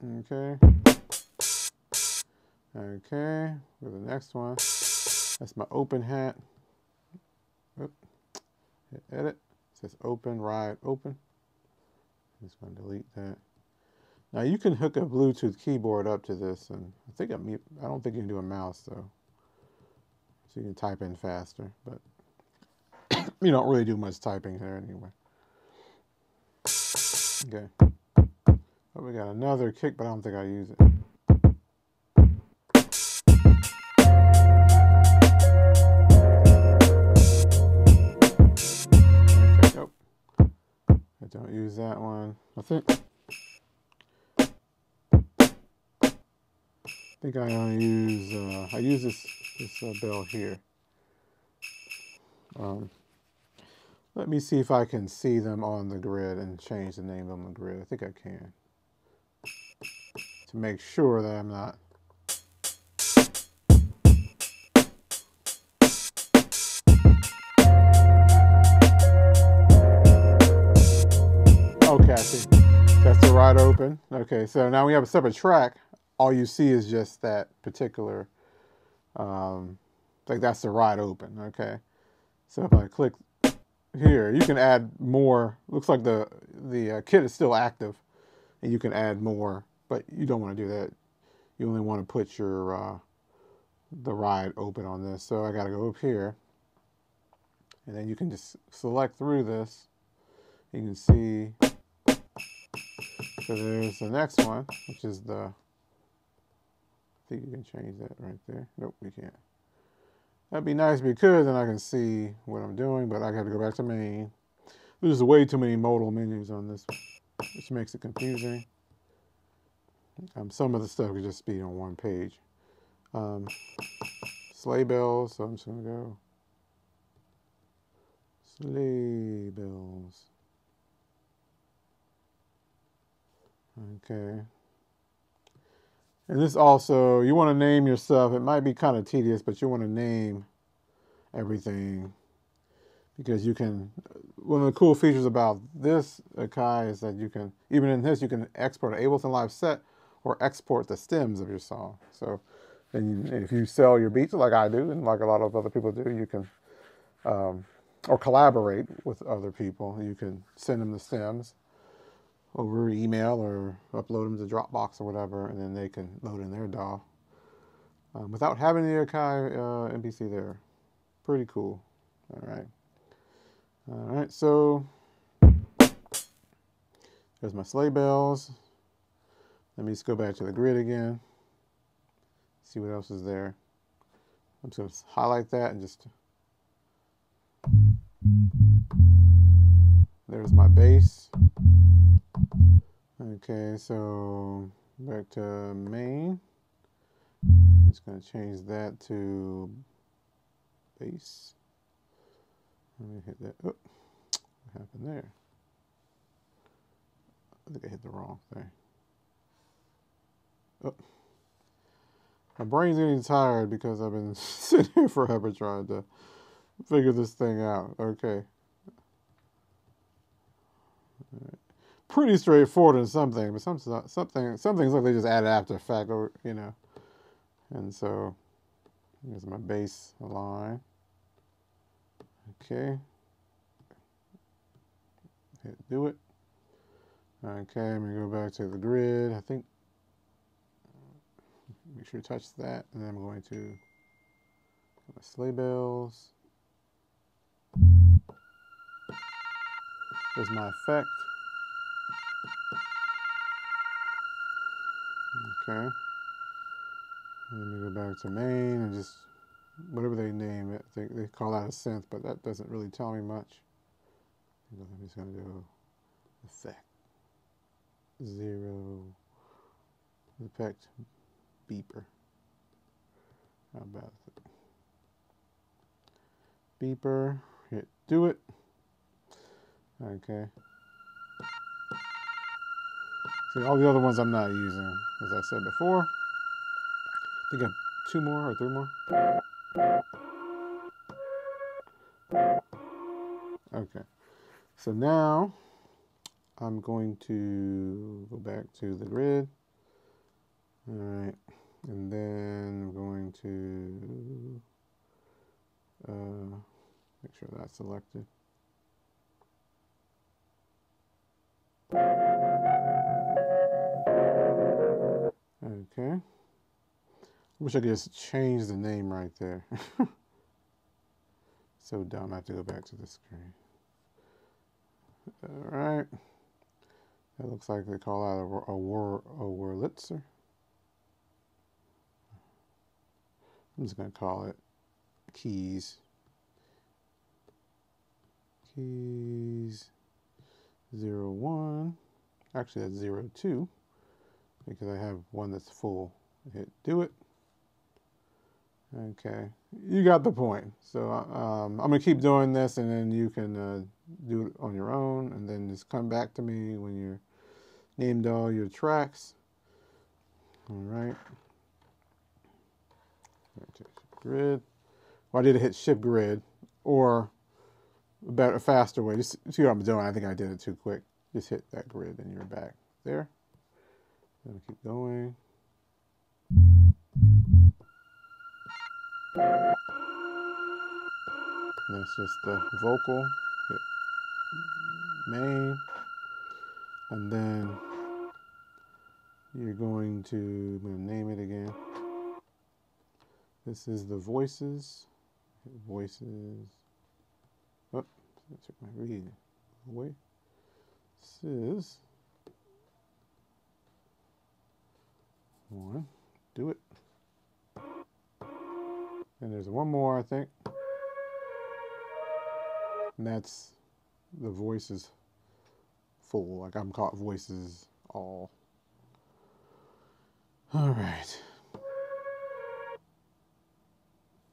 Okay. Okay. For the next one, that's my open hat. Whoop. Hit edit. It says open, ride, open. I'm just gonna delete that. Now you can hook a Bluetooth keyboard up to this, and I think I'm, I don't think you can do a mouse though. So you can type in faster, but you don't really do much typing here anyway. Okay. Oh, we got another kick, but I don't think I use it. Okay, nope. I don't use that one. I think. I think I only use, uh, I use this, this uh, bell here. Um, let me see if I can see them on the grid and change the name on the grid. I think I can. To make sure that I'm not. Okay, I see. That's the right open. Okay, so now we have a separate track. All you see is just that particular, um, like that's the ride open, okay? So if I click here, you can add more. Looks like the, the uh, kit is still active and you can add more, but you don't want to do that. You only want to put your, uh, the ride open on this. So I got to go up here and then you can just select through this. You can see, so there's the next one, which is the, I think you can change that right there. Nope, we can't. That'd be nice because then I can see what I'm doing, but I got to go back to main. There's way too many modal menus on this, which makes it confusing. Um, some of the stuff could just be on one page. Um, sleigh bells, so I'm just gonna go. Sleigh bells. Okay. And this also, you want to name yourself. It might be kind of tedious, but you want to name everything because you can, one of the cool features about this Akai is that you can, even in this, you can export an Ableton Live set or export the stems of your song. So then you, if you sell your beats like I do and like a lot of other people do, you can, um, or collaborate with other people. You can send them the stems over email or upload them to Dropbox or whatever, and then they can load in their D A W um, without having the Akai uh, M P C there. Pretty cool. All right. All right, so there's my sleigh bells. Let me just go back to the grid again, see what else is there. I'm just going to highlight that and just... There's my bass. Okay, so back to main. I'm just going to change that to bass. Let me hit that. Oh, what happened there? I think I hit the wrong thing. Oh. My brain's getting tired because I've been sitting here forever trying to figure this thing out. Okay. Pretty straightforward in something, but some something some things like they just added after fact, or you know. And so here's my bass line. Okay. Hit do it. Okay, I'm gonna go back to the grid. I think make sure to touch that, and then I'm going to my sleigh bells. There's my effect. Okay. And let me go back to main and just whatever they name it. They, they call that a synth, but that doesn't really tell me much. I'm just going to do effect zero effect beeper. How about it? Beeper. Hit do it. Okay. See, all the other ones I'm not using, as I said before. I think I have two more or three more. Okay. So now I'm going to go back to the grid. All right. And then I'm going to uh, make sure that's selected. Okay. Wish I could just change the name right there. So dumb, I have to go back to the screen. All right. That looks like they call out a, a, wor, a Wurlitzer. I'm just going to call it keys. Keys zero one. Actually, that's zero two because I have one that's full. Hit do it. Okay, you got the point. So um, I'm gonna keep doing this, and then you can uh, do it on your own, and then just come back to me when you're named all your tracks. All right. Grid. Well, I did hit shift grid, or a better, faster way. Just see what I'm doing. I think I did it too quick. Just hit that grid, and you're back there. I'm gonna keep going. And that's just the vocal, hit main, and then you're going to, I'm going to name it again. This is the voices, hit voices, oh, I took my read away. This is one, do it. And there's one more, I think. And that's the voices full. Like I'm caught voices all. All right.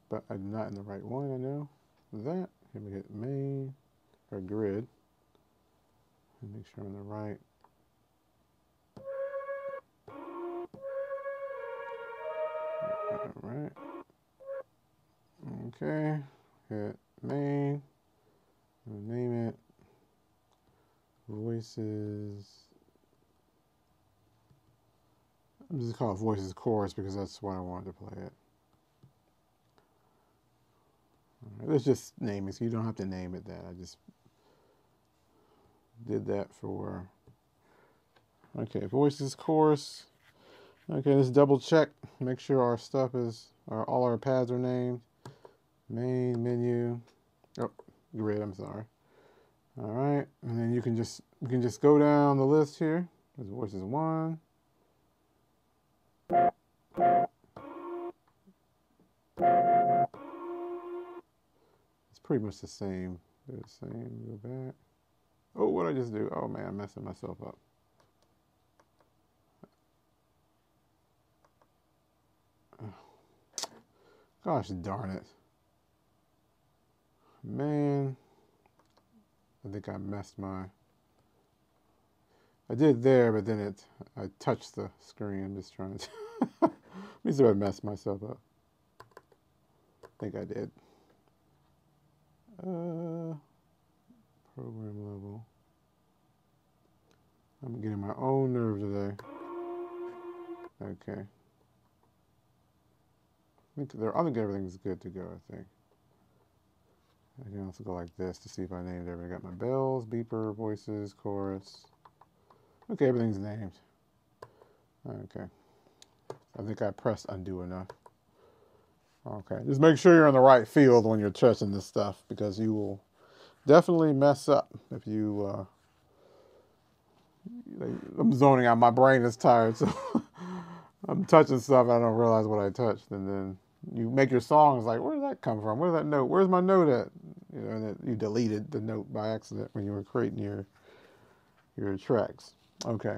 But I'm not in the right one, I know. That. Here we hit main or grid. And make sure I'm in the right. All right. Okay, hit main, I'm gonna name it voices, I'm just gonna call it voices chorus because that's what I wanted to play it. All right, let's just name it so you don't have to name it that. I just did that for, okay, voices chorus. Okay, let's double check, make sure our stuff is, our, all our pads are named. Main menu, oh, grid, I'm sorry. All right, and then you can just you can just go down the list here. There's voices one. It's pretty much the same. They're the same, go back. Oh, what did I just do? Oh man, I'm messing myself up. Gosh darn it. Man, I think I messed my, I did there, but then it, I touched the screen. I'm just trying to, let me see if I messed myself up. I think I did. Uh, program level. I'm getting my own nerve today. Okay. I think, there, I think everything's good to go, I think. I can also go like this to see if I named everything. I got my bells, beeper, voices, chorus. Okay, everything's named. Okay. I think I pressed undo enough. Okay, just make sure you're in the right field when you're touching this stuff because you will definitely mess up if you, uh, I'm zoning out, my brain is tired, so I'm touching stuff and I don't realize what I touched, and then you make your songs like, where did that come from? Where's that note? Where's my note at? You know, and you deleted the note by accident when you were creating your your tracks. Okay,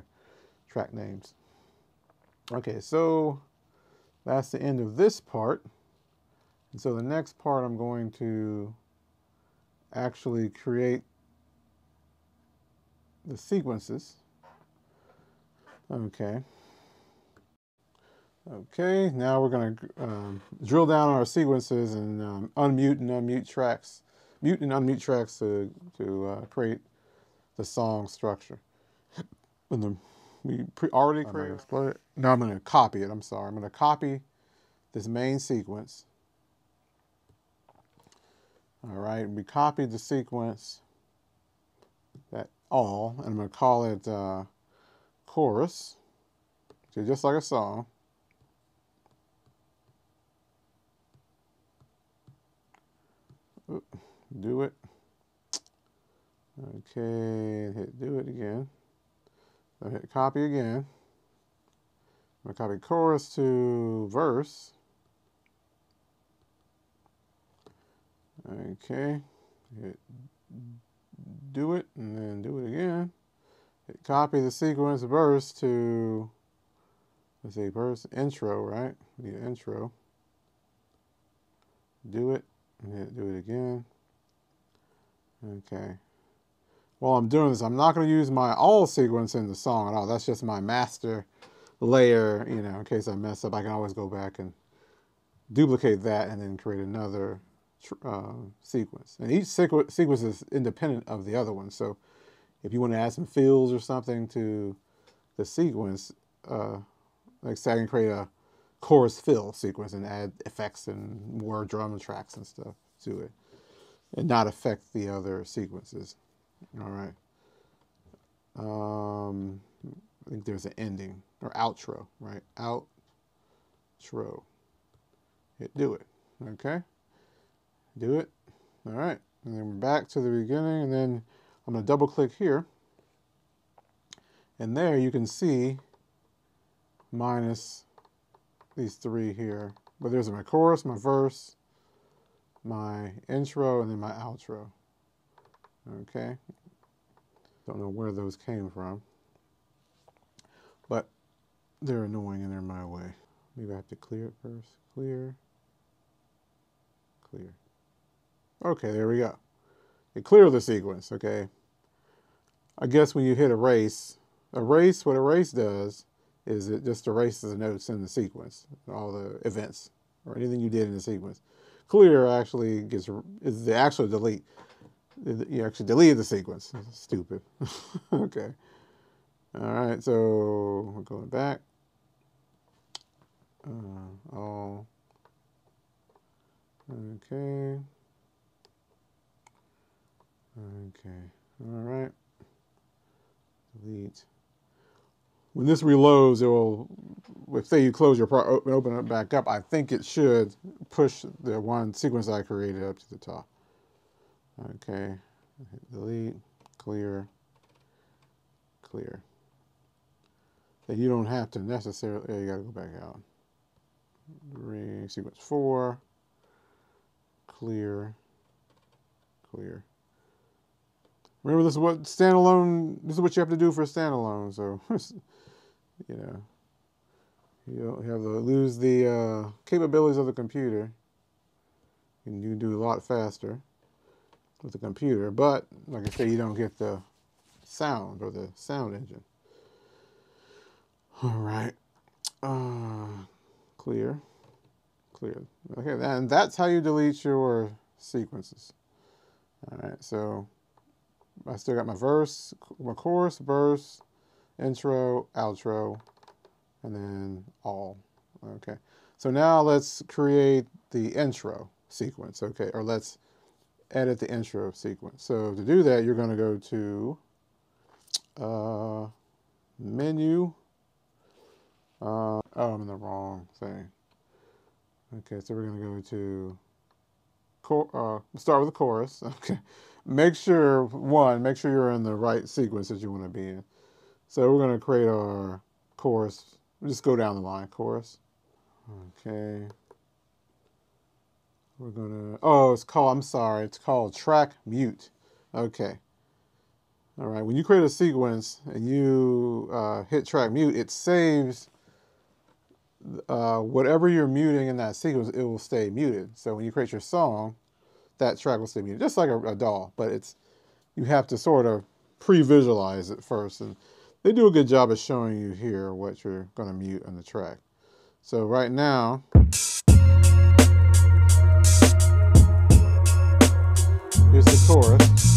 track names. Okay, so that's the end of this part. And so the next part, I'm going to actually create the sequences. Okay. Okay, now we're going to um, drill down on our sequences and um, unmute and unmute tracks, mute and unmute tracks to, to uh, create the song structure. And the, we pre already created. No, I'm going to copy it. I'm sorry. I'm going to copy this main sequence. All right, we copied the sequence, that all, and I'm going to call it uh, chorus, so just like a song. Do it. Okay, hit do it again. I'll hit copy again. I'm going to copy chorus to verse. Okay, hit do it and then do it again. Hit copy the sequence verse to, let's see, verse intro, right? We need intro. Do it. And hit do it again. Okay. While I'm doing this, I'm not going to use my all sequence in the song at all. That's just my master layer, you know, in case I mess up. I can always go back and duplicate that and then create another uh, sequence. And each sequ sequence is independent of the other one. So if you want to add some fields or something to the sequence, uh, like say I can create a chorus fill sequence and add effects and more drum tracks and stuff to it and not affect the other sequences. All right. Um, I think there's an ending or outro, right? Outro. Hit do it. Okay. Do it. All right. And then we're back to the beginning, and then I'm going to double click here. And there you can see minus these three here, but there's my chorus, my verse, my intro, and then my outro. Okay, don't know where those came from, but they're annoying and they're my way. Maybe I have to clear it first. Clear, clear. Okay, there we go. It cleared the sequence. Okay, I guess when you hit erase, erase, what erase does is it just erases the notes in the sequence, all the events, or anything you did in the sequence. Clear actually gets, is the actual delete. You actually deleted the sequence. Stupid. Okay. All right, so we're going back. Uh, all. Okay. Okay. All right. Delete. When this reloads, it will, if say you close your part and open it back up, I think it should push the one sequence I created up to the top. Okay, hit delete, clear, clear. And you don't have to necessarily, oh, you gotta go back out. Three, sequence four, clear, clear. Remember, this is what standalone, this is what you have to do for standalone, so, you know, you don't have to lose the uh, capabilities of the computer. You can do a lot faster with the computer, but, like I say, you don't get the sound or the sound engine. All right. Uh, clear. Clear. Okay, and that's how you delete your sequences. All right, so I still got my verse, my chorus, verse, intro, outro, and then all. Okay. So now let's create the intro sequence. Okay. Or let's edit the intro sequence. So to do that, you're going to go to uh, menu. Uh, oh, I'm in the wrong thing. Okay. So we're going to go to, uh, start with the chorus. Okay. make sure, one, make sure you're in the right sequence that you want to be in. So we're going to create our chorus. We'll just go down the line, chorus. Okay. We're going to, oh, it's called, I'm sorry, it's called track mute. Okay. All right, when you create a sequence and you uh, hit track mute, it saves uh, whatever you're muting in that sequence, it will stay muted. So when you create your song, that track will stay muted, just like a, a D A W, but it's, you have to sort of pre-visualize it first. And they do a good job of showing you here what you're gonna mute on the track. So right now, here's the chorus.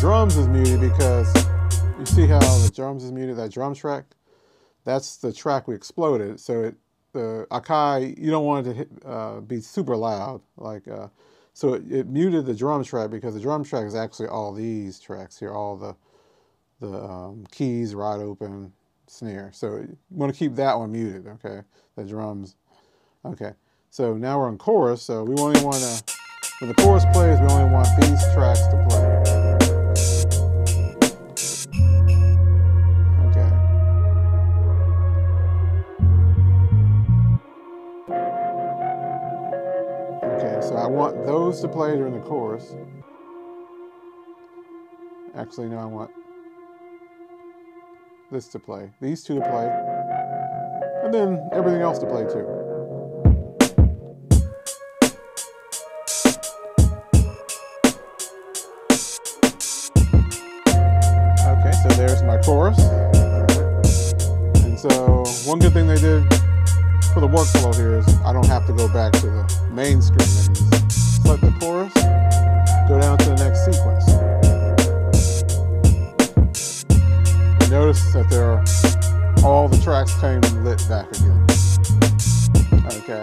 Drums is muted because you see how the drums is muted, that drum track, that's the track we exploded. So it, the Akai, you don't want it to hit, uh, be super loud. Like, uh, so it, it muted the drum track because the drum track is actually all these tracks here, all the, the um, keys, ride open, snare. So you want to keep that one muted, okay, the drums. Okay, so now we're on chorus, so we only want to, when the chorus plays, we only want these tracks to play. I want those to play during the chorus. Actually, no, I want this to play, these two to play, and then everything else to play too. Okay, so there's my chorus. And so one good thing they did for the workflow here is I don't have to go back to the main screen. I can just select the chorus, go down to the next sequence. And notice that there are all the tracks came lit back again. Okay,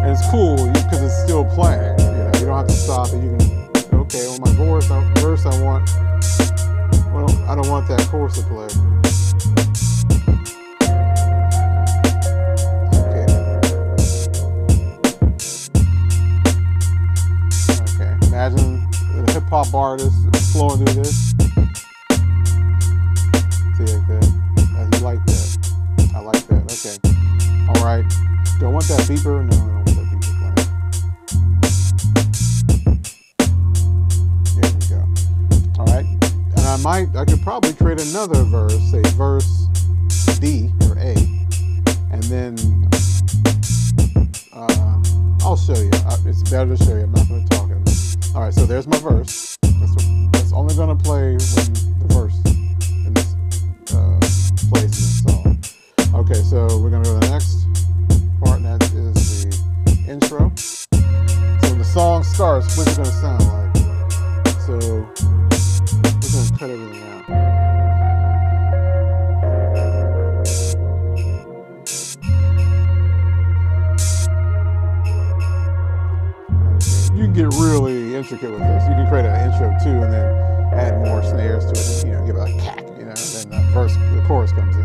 and it's cool because it's still playing. You know, you don't have to stop it. You can, okay, on my verse, I, verse I want, well, I don't want that chorus to play. Imagine a hip hop artist flowing through this. See, like that. I like that. I like that. Okay. All right. Do I want that beeper? No, I don't want that beeper playing. There we go. All right. And I might, I could probably create another verse, say verse D or A, and then uh, I'll show you. It's better to show you. I'm not going to talk. All right, so there's my verse. That's, what, that's only gonna play when the verse in this, uh, plays in this song. Okay, so we're gonna go to the next part, and that is the intro. So when the song starts, what's it gonna sound like? So we're gonna cut everything out. Okay, you can get really intricate with this. You can create an intro too, and then add more snares to it. You know, give it a cack. You know, and then the verse, the chorus comes in.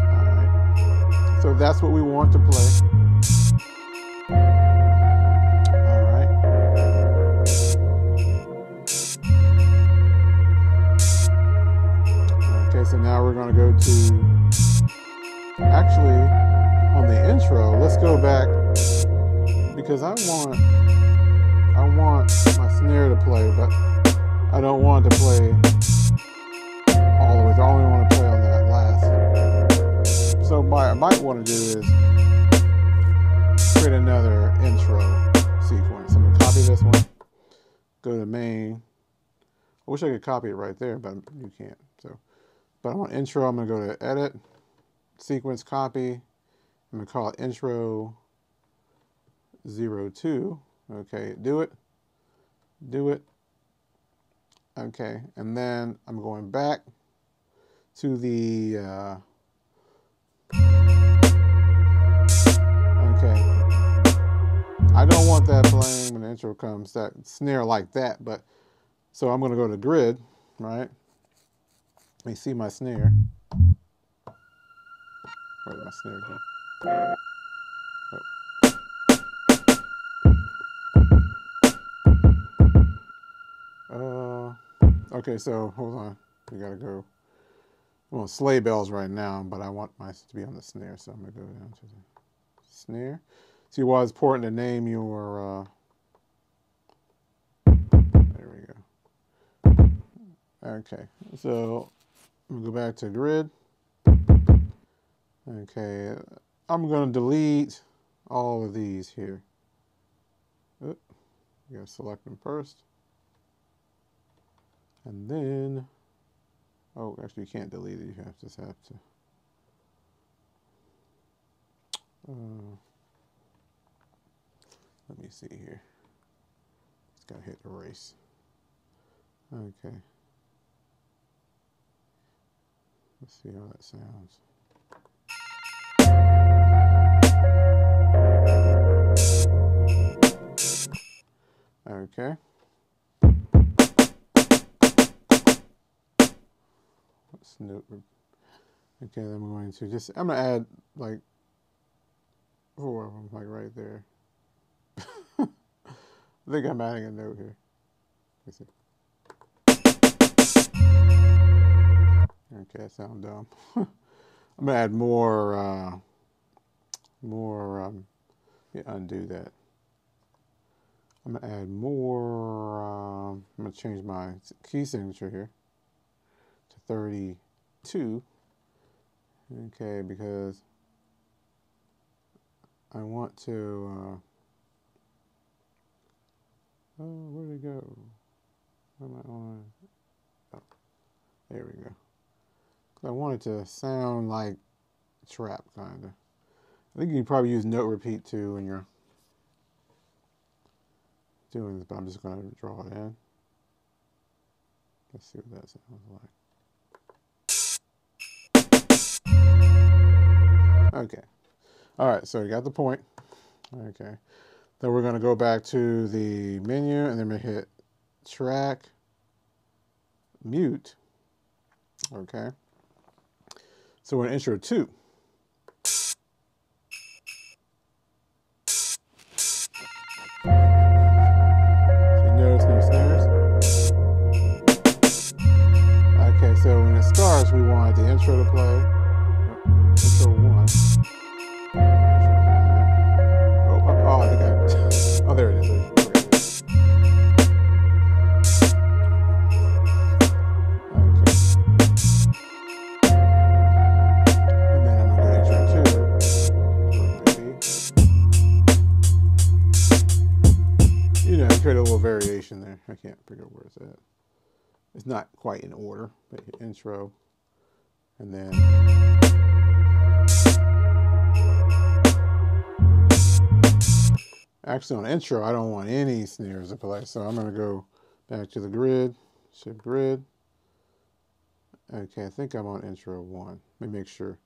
All right. So that's what we want to play. All right. Okay. So now we're going to go to. Actually, on the intro, let's go back because I want. I want my snare to play, but I don't want to play all the way. I only want to play on that last. So what I might want to do is create another intro sequence. I'm going to copy this one, go to main. I wish I could copy it right there, but you can't. So, but I want intro. I'm going to go to edit, sequence copy. I'm going to call it intro zero two. Okay, do it, do it. Okay, and then I'm going back to the, uh, okay. I don't want that playing when the intro comes, that snare like that, but, so I'm gonna go to grid, right? Let me see my snare. Where's my snare again? Okay, so hold on. We gotta go. I'm on sleigh bells right now, but I want my to be on the snare, so I'm gonna go down to the snare. See why it's important to name your. Uh, there we go. Okay, so I'm gonna go back to grid. Okay, I'm gonna delete all of these here. Oop, you gotta select them first. And then, oh, actually you can't delete it. You have just have to. Uh, let me see here. It's got to hit erase. Okay. Let's see how that sounds. Okay. Note. Okay, then I'm going to just, I'm going to add like four of them, like right there. I think I'm adding a note here. Let's see. Okay, I sound dumb. I'm going to add more, uh, more, um, yeah, undo that. I'm going to add more, um, I'm going to change my key signature here. thirty-two, okay, because I want to, uh, oh, where'd it go? Where am I on? Oh, there we go. I want it to sound like trap, kind of. I think you can probably use note repeat too when you're doing this, but I'm just going to draw it in. Let's see what that sounds like. Okay. All right. So you got the point. Okay. Then we're going to go back to the menu and then we hit track mute. Okay. So we're in intro two. So notice no snares. Okay. So when it starts, we want the intro to play. Intro one. Oh, oh, oh, I think I. Oh, there it is. Okay. And then I'm going to intro two. You know, create a little variation there. I can't figure out where it's at. It's not quite in order, but intro, and then. Actually, on intro, I don't want any snares to play, so I'm going to go back to the grid, shift grid. Okay, I think I'm on intro one. Let me make sure,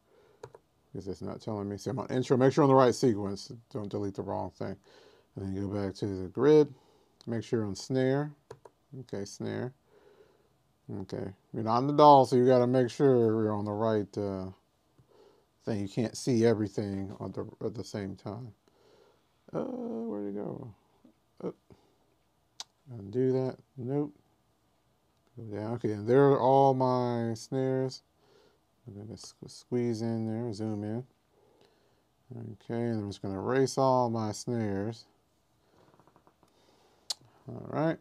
because it's not telling me. So I'm on intro, make sure on the right sequence. Don't delete the wrong thing. And then go back to the grid. Make sure on snare. Okay, snare. Okay, you're not on the D A W, so you got to make sure you're on the right uh, thing. You can't see everything at the, at the same time. Uh, where'd it go? Oh. Undo that. Nope. Go down. Okay, and there are all my snares. I'm going to squeeze in there, zoom in. Okay, and I'm just going to erase all my snares. All right.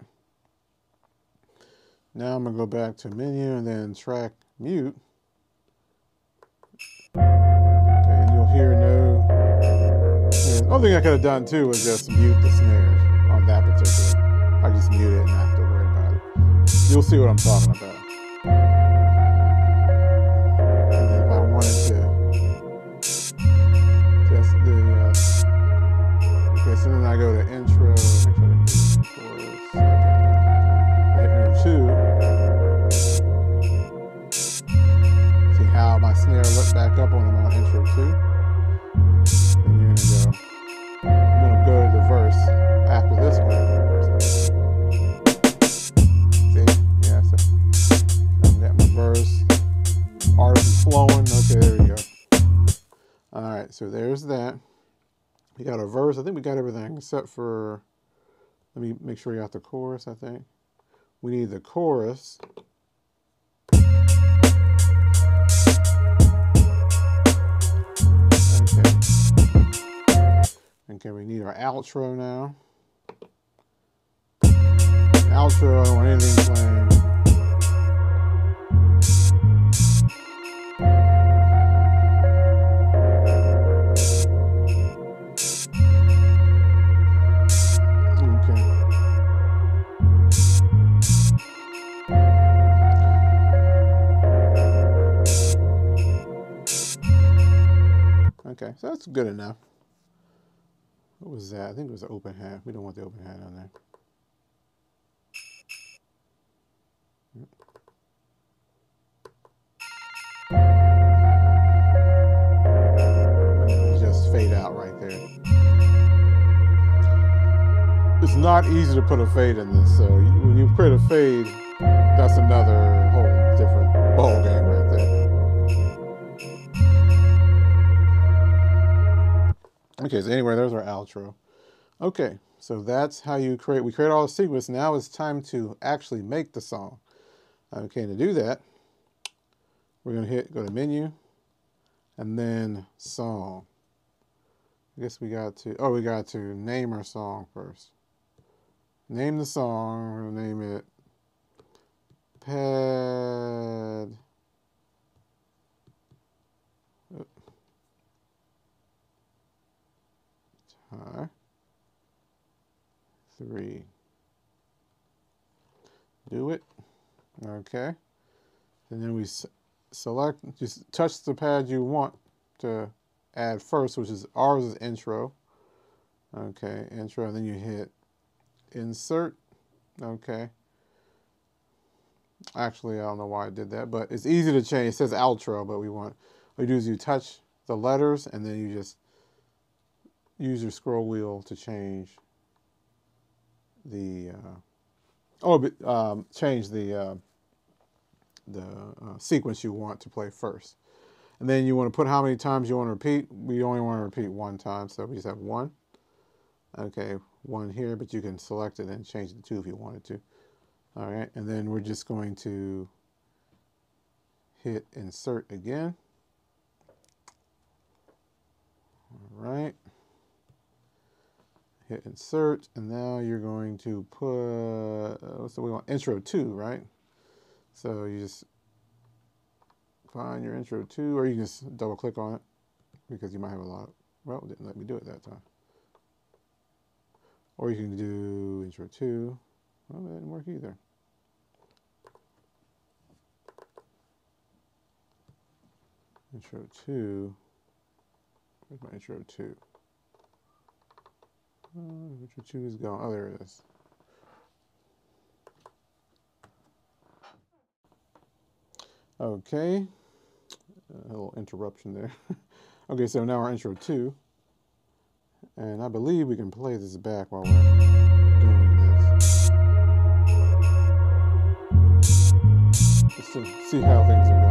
Now I'm going to go back to menu and then track mute. Okay, and you'll hear no. One thing I could have done too was just mute the snares on that particular. I just mute it and not have to worry about it. You'll see what I'm talking about. And if I wanted to, just the. Uh, okay, so then I go to intro. Intro two. See how my snare looked back up when I'm on intro two. Verse after this one. See? Yeah, so I've got my verse. Art is flowing. Okay, there we go. Alright, so there's that. We got a verse. I think we got everything except for, let me make sure we got the chorus, I think. we need the chorus. Okay. Okay, we need our outro now. Outro, I don't want anything playing. Okay, so that's good enough. What was that? I think it was an open hat. We don't want the open hat on there. Just fade out right there. It's not easy to put a fade in this, so when you create a fade, that's another whole different ball game right there. Okay, so anyway, there's our outro. Okay, so that's how you create, we create all the sequence. Now it's time to actually make the song. Okay, to do that, we're gonna hit, go to menu, and then song. I guess we got to, oh, we got to name our song first. Name the song, we're gonna name it Pad. Three. Do it. Okay. And then we select, just touch the pad you want to add first, which is ours is intro. Okay, intro. And then you hit insert. Okay. Actually, I don't know why I did that, but it's easy to change. It says outro, but we want, what you do is you touch the letters and then you just use your scroll wheel to change the uh, oh, but, um, change the uh, the uh, sequence you want to play first, and then you want to put how many times you want to repeat. We only want to repeat one time, so we just have one. Okay, one here, but you can select it and change it to two if you wanted to. All right, and then we're just going to hit insert again. All right. Hit insert, and now you're going to put, so we want intro two, right? So you just find your intro two, or you can just double click on it because you might have a lot of, well, it didn't let me do it that time. Or you can do intro two. Well, that didn't work either. Intro two. Where's my intro two? Uh, which two is gone? Oh, there it is. Okay. A little interruption there. Okay, so now our intro two. And I believe we can play this back while we're doing this. Just to see how things are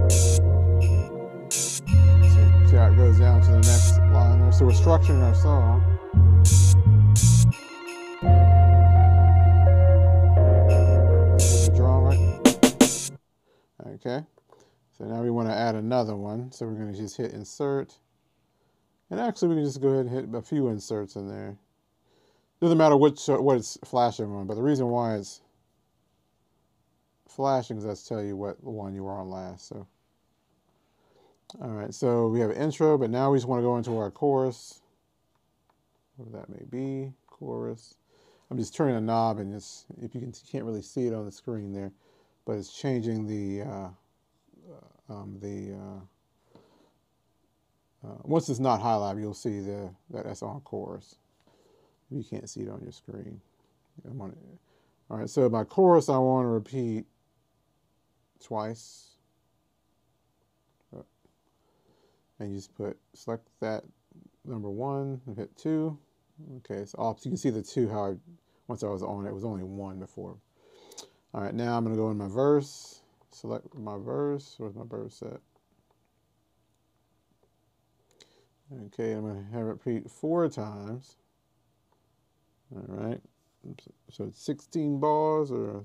going. See, see how it goes down to the next. So we're structuring our song. The drum, right? Okay. So now we want to add another one. So we're going to just hit insert. And actually, we can just go ahead and hit a few inserts in there. Doesn't matter which uh, what it's flashing on, but the reason why it's flashing is that's tell you what one you were on last. So. All right, so we have an intro, but now we just want to go into our chorus, whatever that may be, chorus. I'm just turning a knob, and it's, if you can, can't really see it on the screen there, but it's changing the, uh, um, the uh, uh, once it's not highlighted, you'll see the, that that's on chorus. You can't see it on your screen. I'm on it. All right, so by chorus, I want to repeat twice. And you just put, select that number one and hit two. Okay, it's off. So you can see the two, how I, once I was on it, it was only one before. All right, now I'm gonna go in my verse, select my verse. Where's my verse at? Okay, I'm gonna have it repeat four times. All right, so it's sixteen bars, or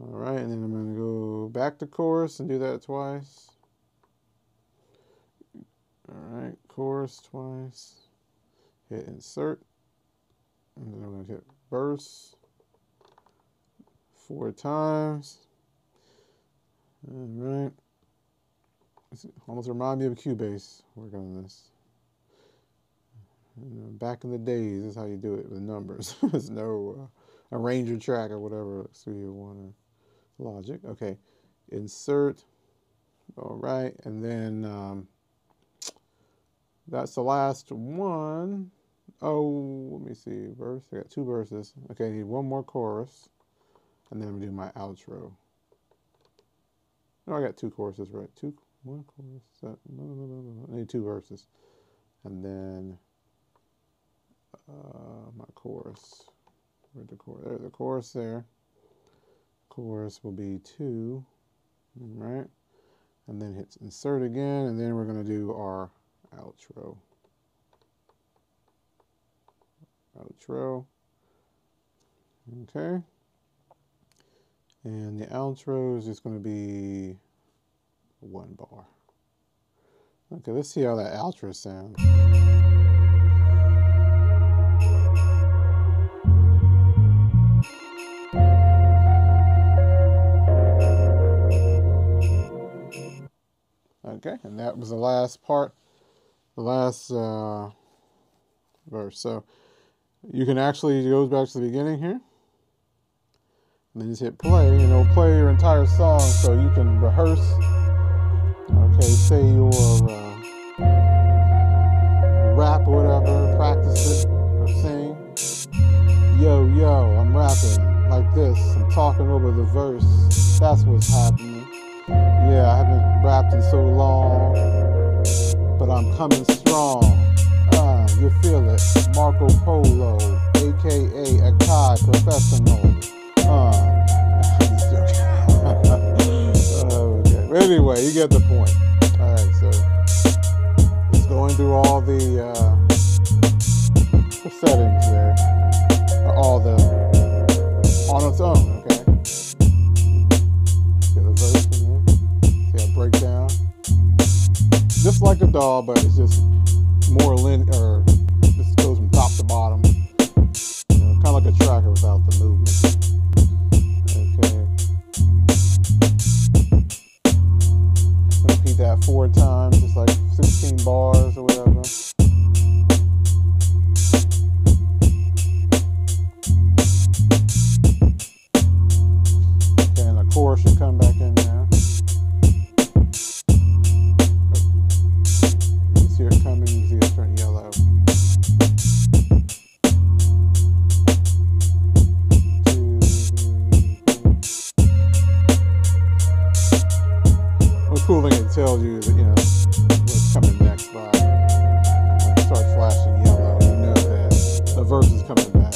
all right, and then I'm going to go back to chorus and do that twice. All right, chorus twice, hit insert, and then I'm going to hit verse four times. All right, it's almost remind me of Cubase working on this. Back in the days, that's how you do it with numbers. There's no uh, arrange your track or whatever. Studio One or Logic. Okay, insert. All right, and then um, that's the last one. Oh, let me see. Verse. I got two verses. Okay, I need one more chorus, and then I'm gonna do my outro. No, I got two choruses, right? Two, one chorus. I need two verses, and then. Uh, my chorus. Where'd the chorus? There's the chorus there. Chorus will be two. All right. And then hit insert again, and then we're going to do our outro. Outro. Okay. And the outro is just going to be one bar. Okay, let's see how that outro sounds. Okay, and that was the last part, the last uh, verse. So you can actually go back to the beginning here, and then just hit play, and it'll play your entire song, so you can rehearse. Okay, say your uh, rap or whatever, practice it, or sing. Yo, yo, I'm rapping like this. I'm talking over the verse. That's what's happening. Yeah, I haven't rapped in so long, but I'm coming strong. Ah, uh, you feel it. Marco Polo, aka Akai Professional. Uh, okay. Anyway, you get the point. All right, so it's going through all the uh, settings there, or all the on its own. Breakdown, just like a D A W, but it's just more linear. Just goes from top to bottom, you know, kind of like a tracker without the movement. Okay, repeat that four times. It's like sixteen bars or whatever. Okay, and the chorus should come back in there. Tells you that, you know, what's coming next by when it starts flashing yellow. You know that the verse is coming back.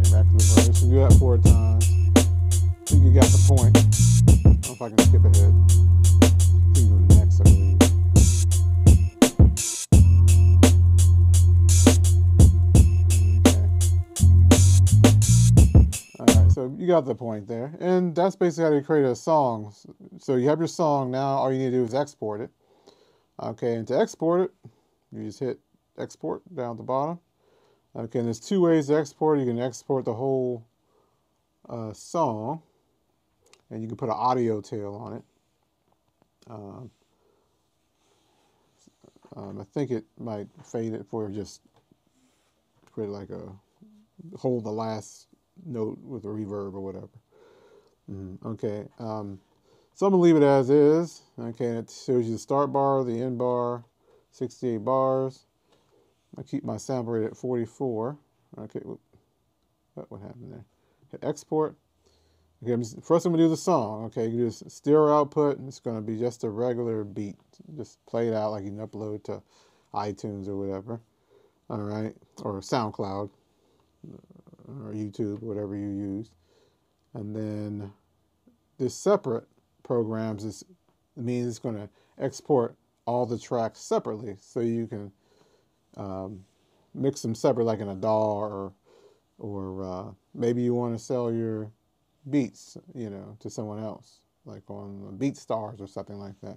Okay, back to the verse. You do that four times. I think you got the point. I don't know if I can skip ahead. You got the point there, and that's basically how you create a song. So you have your song now. All you need to do is export it. Okay, and to export it, you just hit export down at the bottom. Okay, and there's two ways to export. You can export the whole uh, song, and you can put an audio tail on it. Um, um, I think it might fade it for just create like a hold the last note with a reverb or whatever. Mm-hmm. Okay, um, so I'm gonna leave it as is. Okay, and it shows you the start bar, the end bar, sixty-eight bars. I keep my sample rate at forty-four. Okay, whoop. What, what happened there? Hit export. Okay, I'm just, first I'm gonna do the song. Okay, you can do this stereo output, and it's gonna be just a regular beat, just play it out like you can upload to iTunes or whatever. All right, or SoundCloud. Or YouTube, whatever you use. And then this separate programs is, means it's going to export all the tracks separately, so you can um, mix them separate, like in a D A W, or, or uh, maybe you want to sell your beats, you know, to someone else, like on BeatStars or something like that.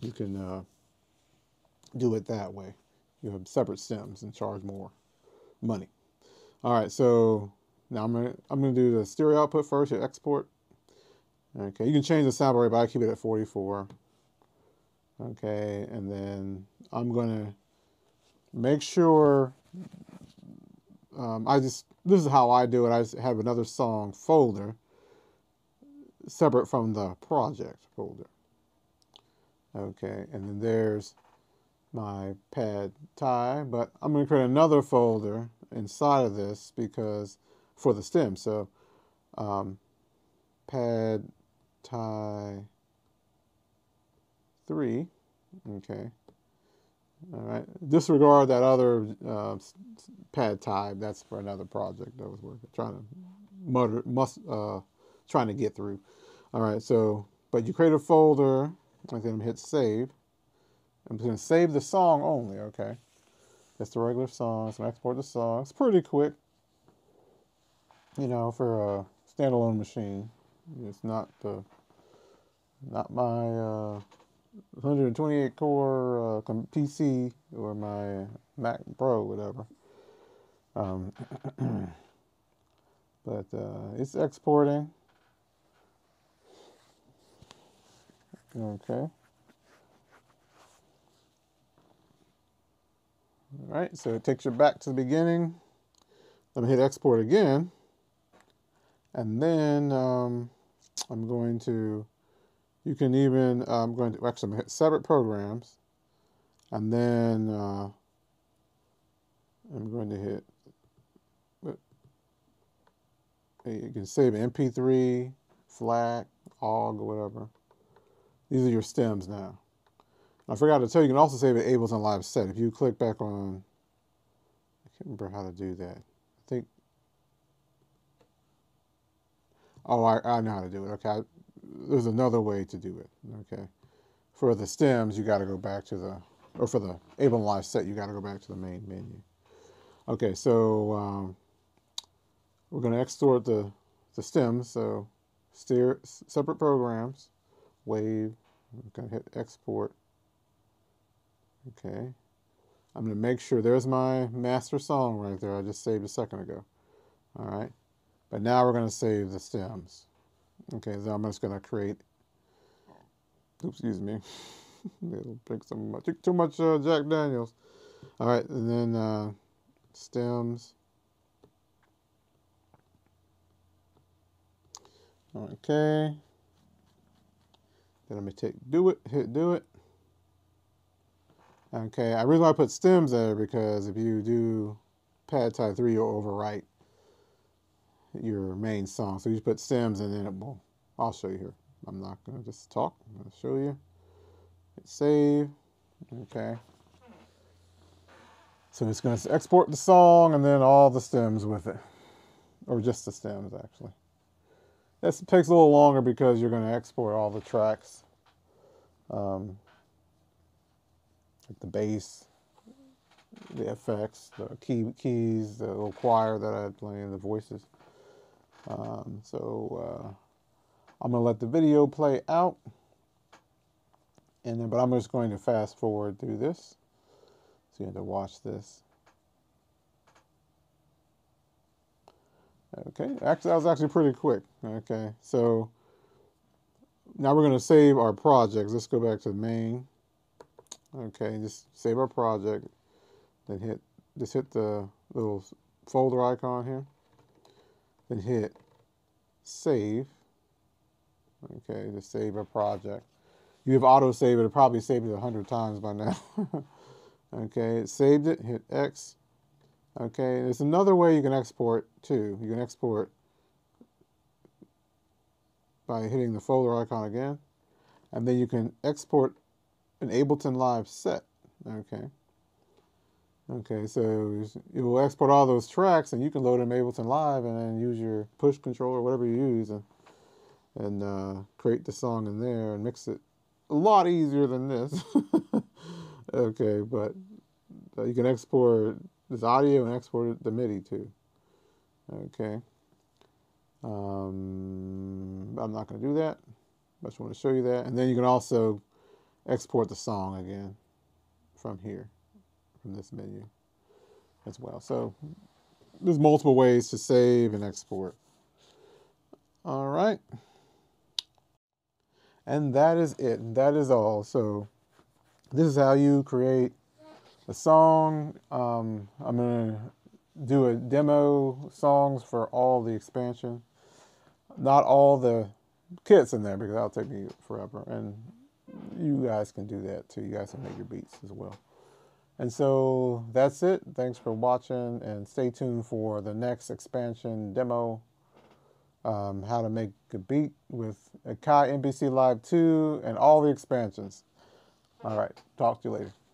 You can uh, do it that way. You have separate stems and charge more money. All right, so now I'm gonna I'm gonna do the stereo output first. Hit export. Okay, you can change the sound rate, but I keep it at forty-four. Okay, and then I'm gonna make sure. Um, I just this is how I do it. I just have another song folder separate from the project folder. Okay, and then there's my Pad Thai, but I'm going to create another folder inside of this because for the stem. So um, Pad Thai three. Okay. All right. Disregard that other uh, Pad Thai. That's for another project that was working, trying to mutter, must, uh, trying to get through. All right. So, but you create a folder. And then hit save. I'm just going to save the song only, okay? That's the regular song. So I export the song. It's pretty quick, you know, for a standalone machine. It's not the, not my uh, one twenty-eight core uh, P C or my Mac Pro, whatever. Um, but uh, it's exporting. Okay. All right, so it takes you back to the beginning. Let me hit export again. And then um, I'm going to, you can even, uh, I'm going to, actually I'm going to hit separate programs. And then uh, I'm going to hit, you can save M P three, FLAC, O G G, or whatever. These are your stems now. I forgot to tell you, you can also save it Ableton Live Set. If you click back on, I can't remember how to do that. I think, oh, I, I know how to do it. Okay, I, there's another way to do it. Okay, for the stems, you got to go back to the, or for the Ableton Live Set, you got to go back to the main menu. Okay, so um, we're going to export the, the stems, so steer, separate programs. Wave, I'm going to hit export. Okay. I'm going to make sure there's my master song right there. I just saved a second ago. All right. But now we're going to save the stems. Okay. So I'm just going to create, oops, excuse me. It'll pick so much, too much uh, Jack Daniels. All right. And then uh, stems. Okay. Then I'm going to take do it, hit do it. Okay, I really want to put stems there because if you do Pad Thai three, you'll overwrite your main song. So you just put stems and then it will. I'll show you here. I'm not going to just talk. I'm going to show you. Hit save. Okay. So it's going to export the song and then all the stems with it. Or just the stems, actually. That takes a little longer because you're going to export all the tracks, um, like the bass, the effects, the key, keys, the little choir that I play, the voices. Um, so uh, I'm going to let the video play out, and then but I'm just going to fast forward through this, so you have to watch this. Okay, actually, that was actually pretty quick. Okay, so now we're going to save our projects. Let's go back to the main. Okay, just save our project. Then hit, just hit the little folder icon here. Then hit save. Okay, just save our project. You have auto-saved it. It probably saved it a hundred times by now. Okay, it saved it. Hit X. Okay, there's another way you can export too. You can export by hitting the folder icon again, and then you can export an Ableton Live set. Okay, Okay, so it will export all those tracks, and you can load them Ableton Live, and then use your push control or whatever you use, and and uh, create the song in there and mix it. A lot easier than this. Okay, but uh, you can export this audio and export the MIDI too. Okay, um, I'm not going to do that. I just want to show you that, and then you can also export the song again from here. This menu as well. So there's multiple ways to save and export. All right. And that is it. And that is all. So this is how you create a song. Um, I'm going to do a demo songs for all the expansion, not all the kits in there because that'll take me forever. And you guys can do that too. You guys can make your beats as well. And so that's it. Thanks for watching and stay tuned for the next expansion demo, um, how to make a beat with Akai M P C Live two and all the expansions. All right, talk to you later.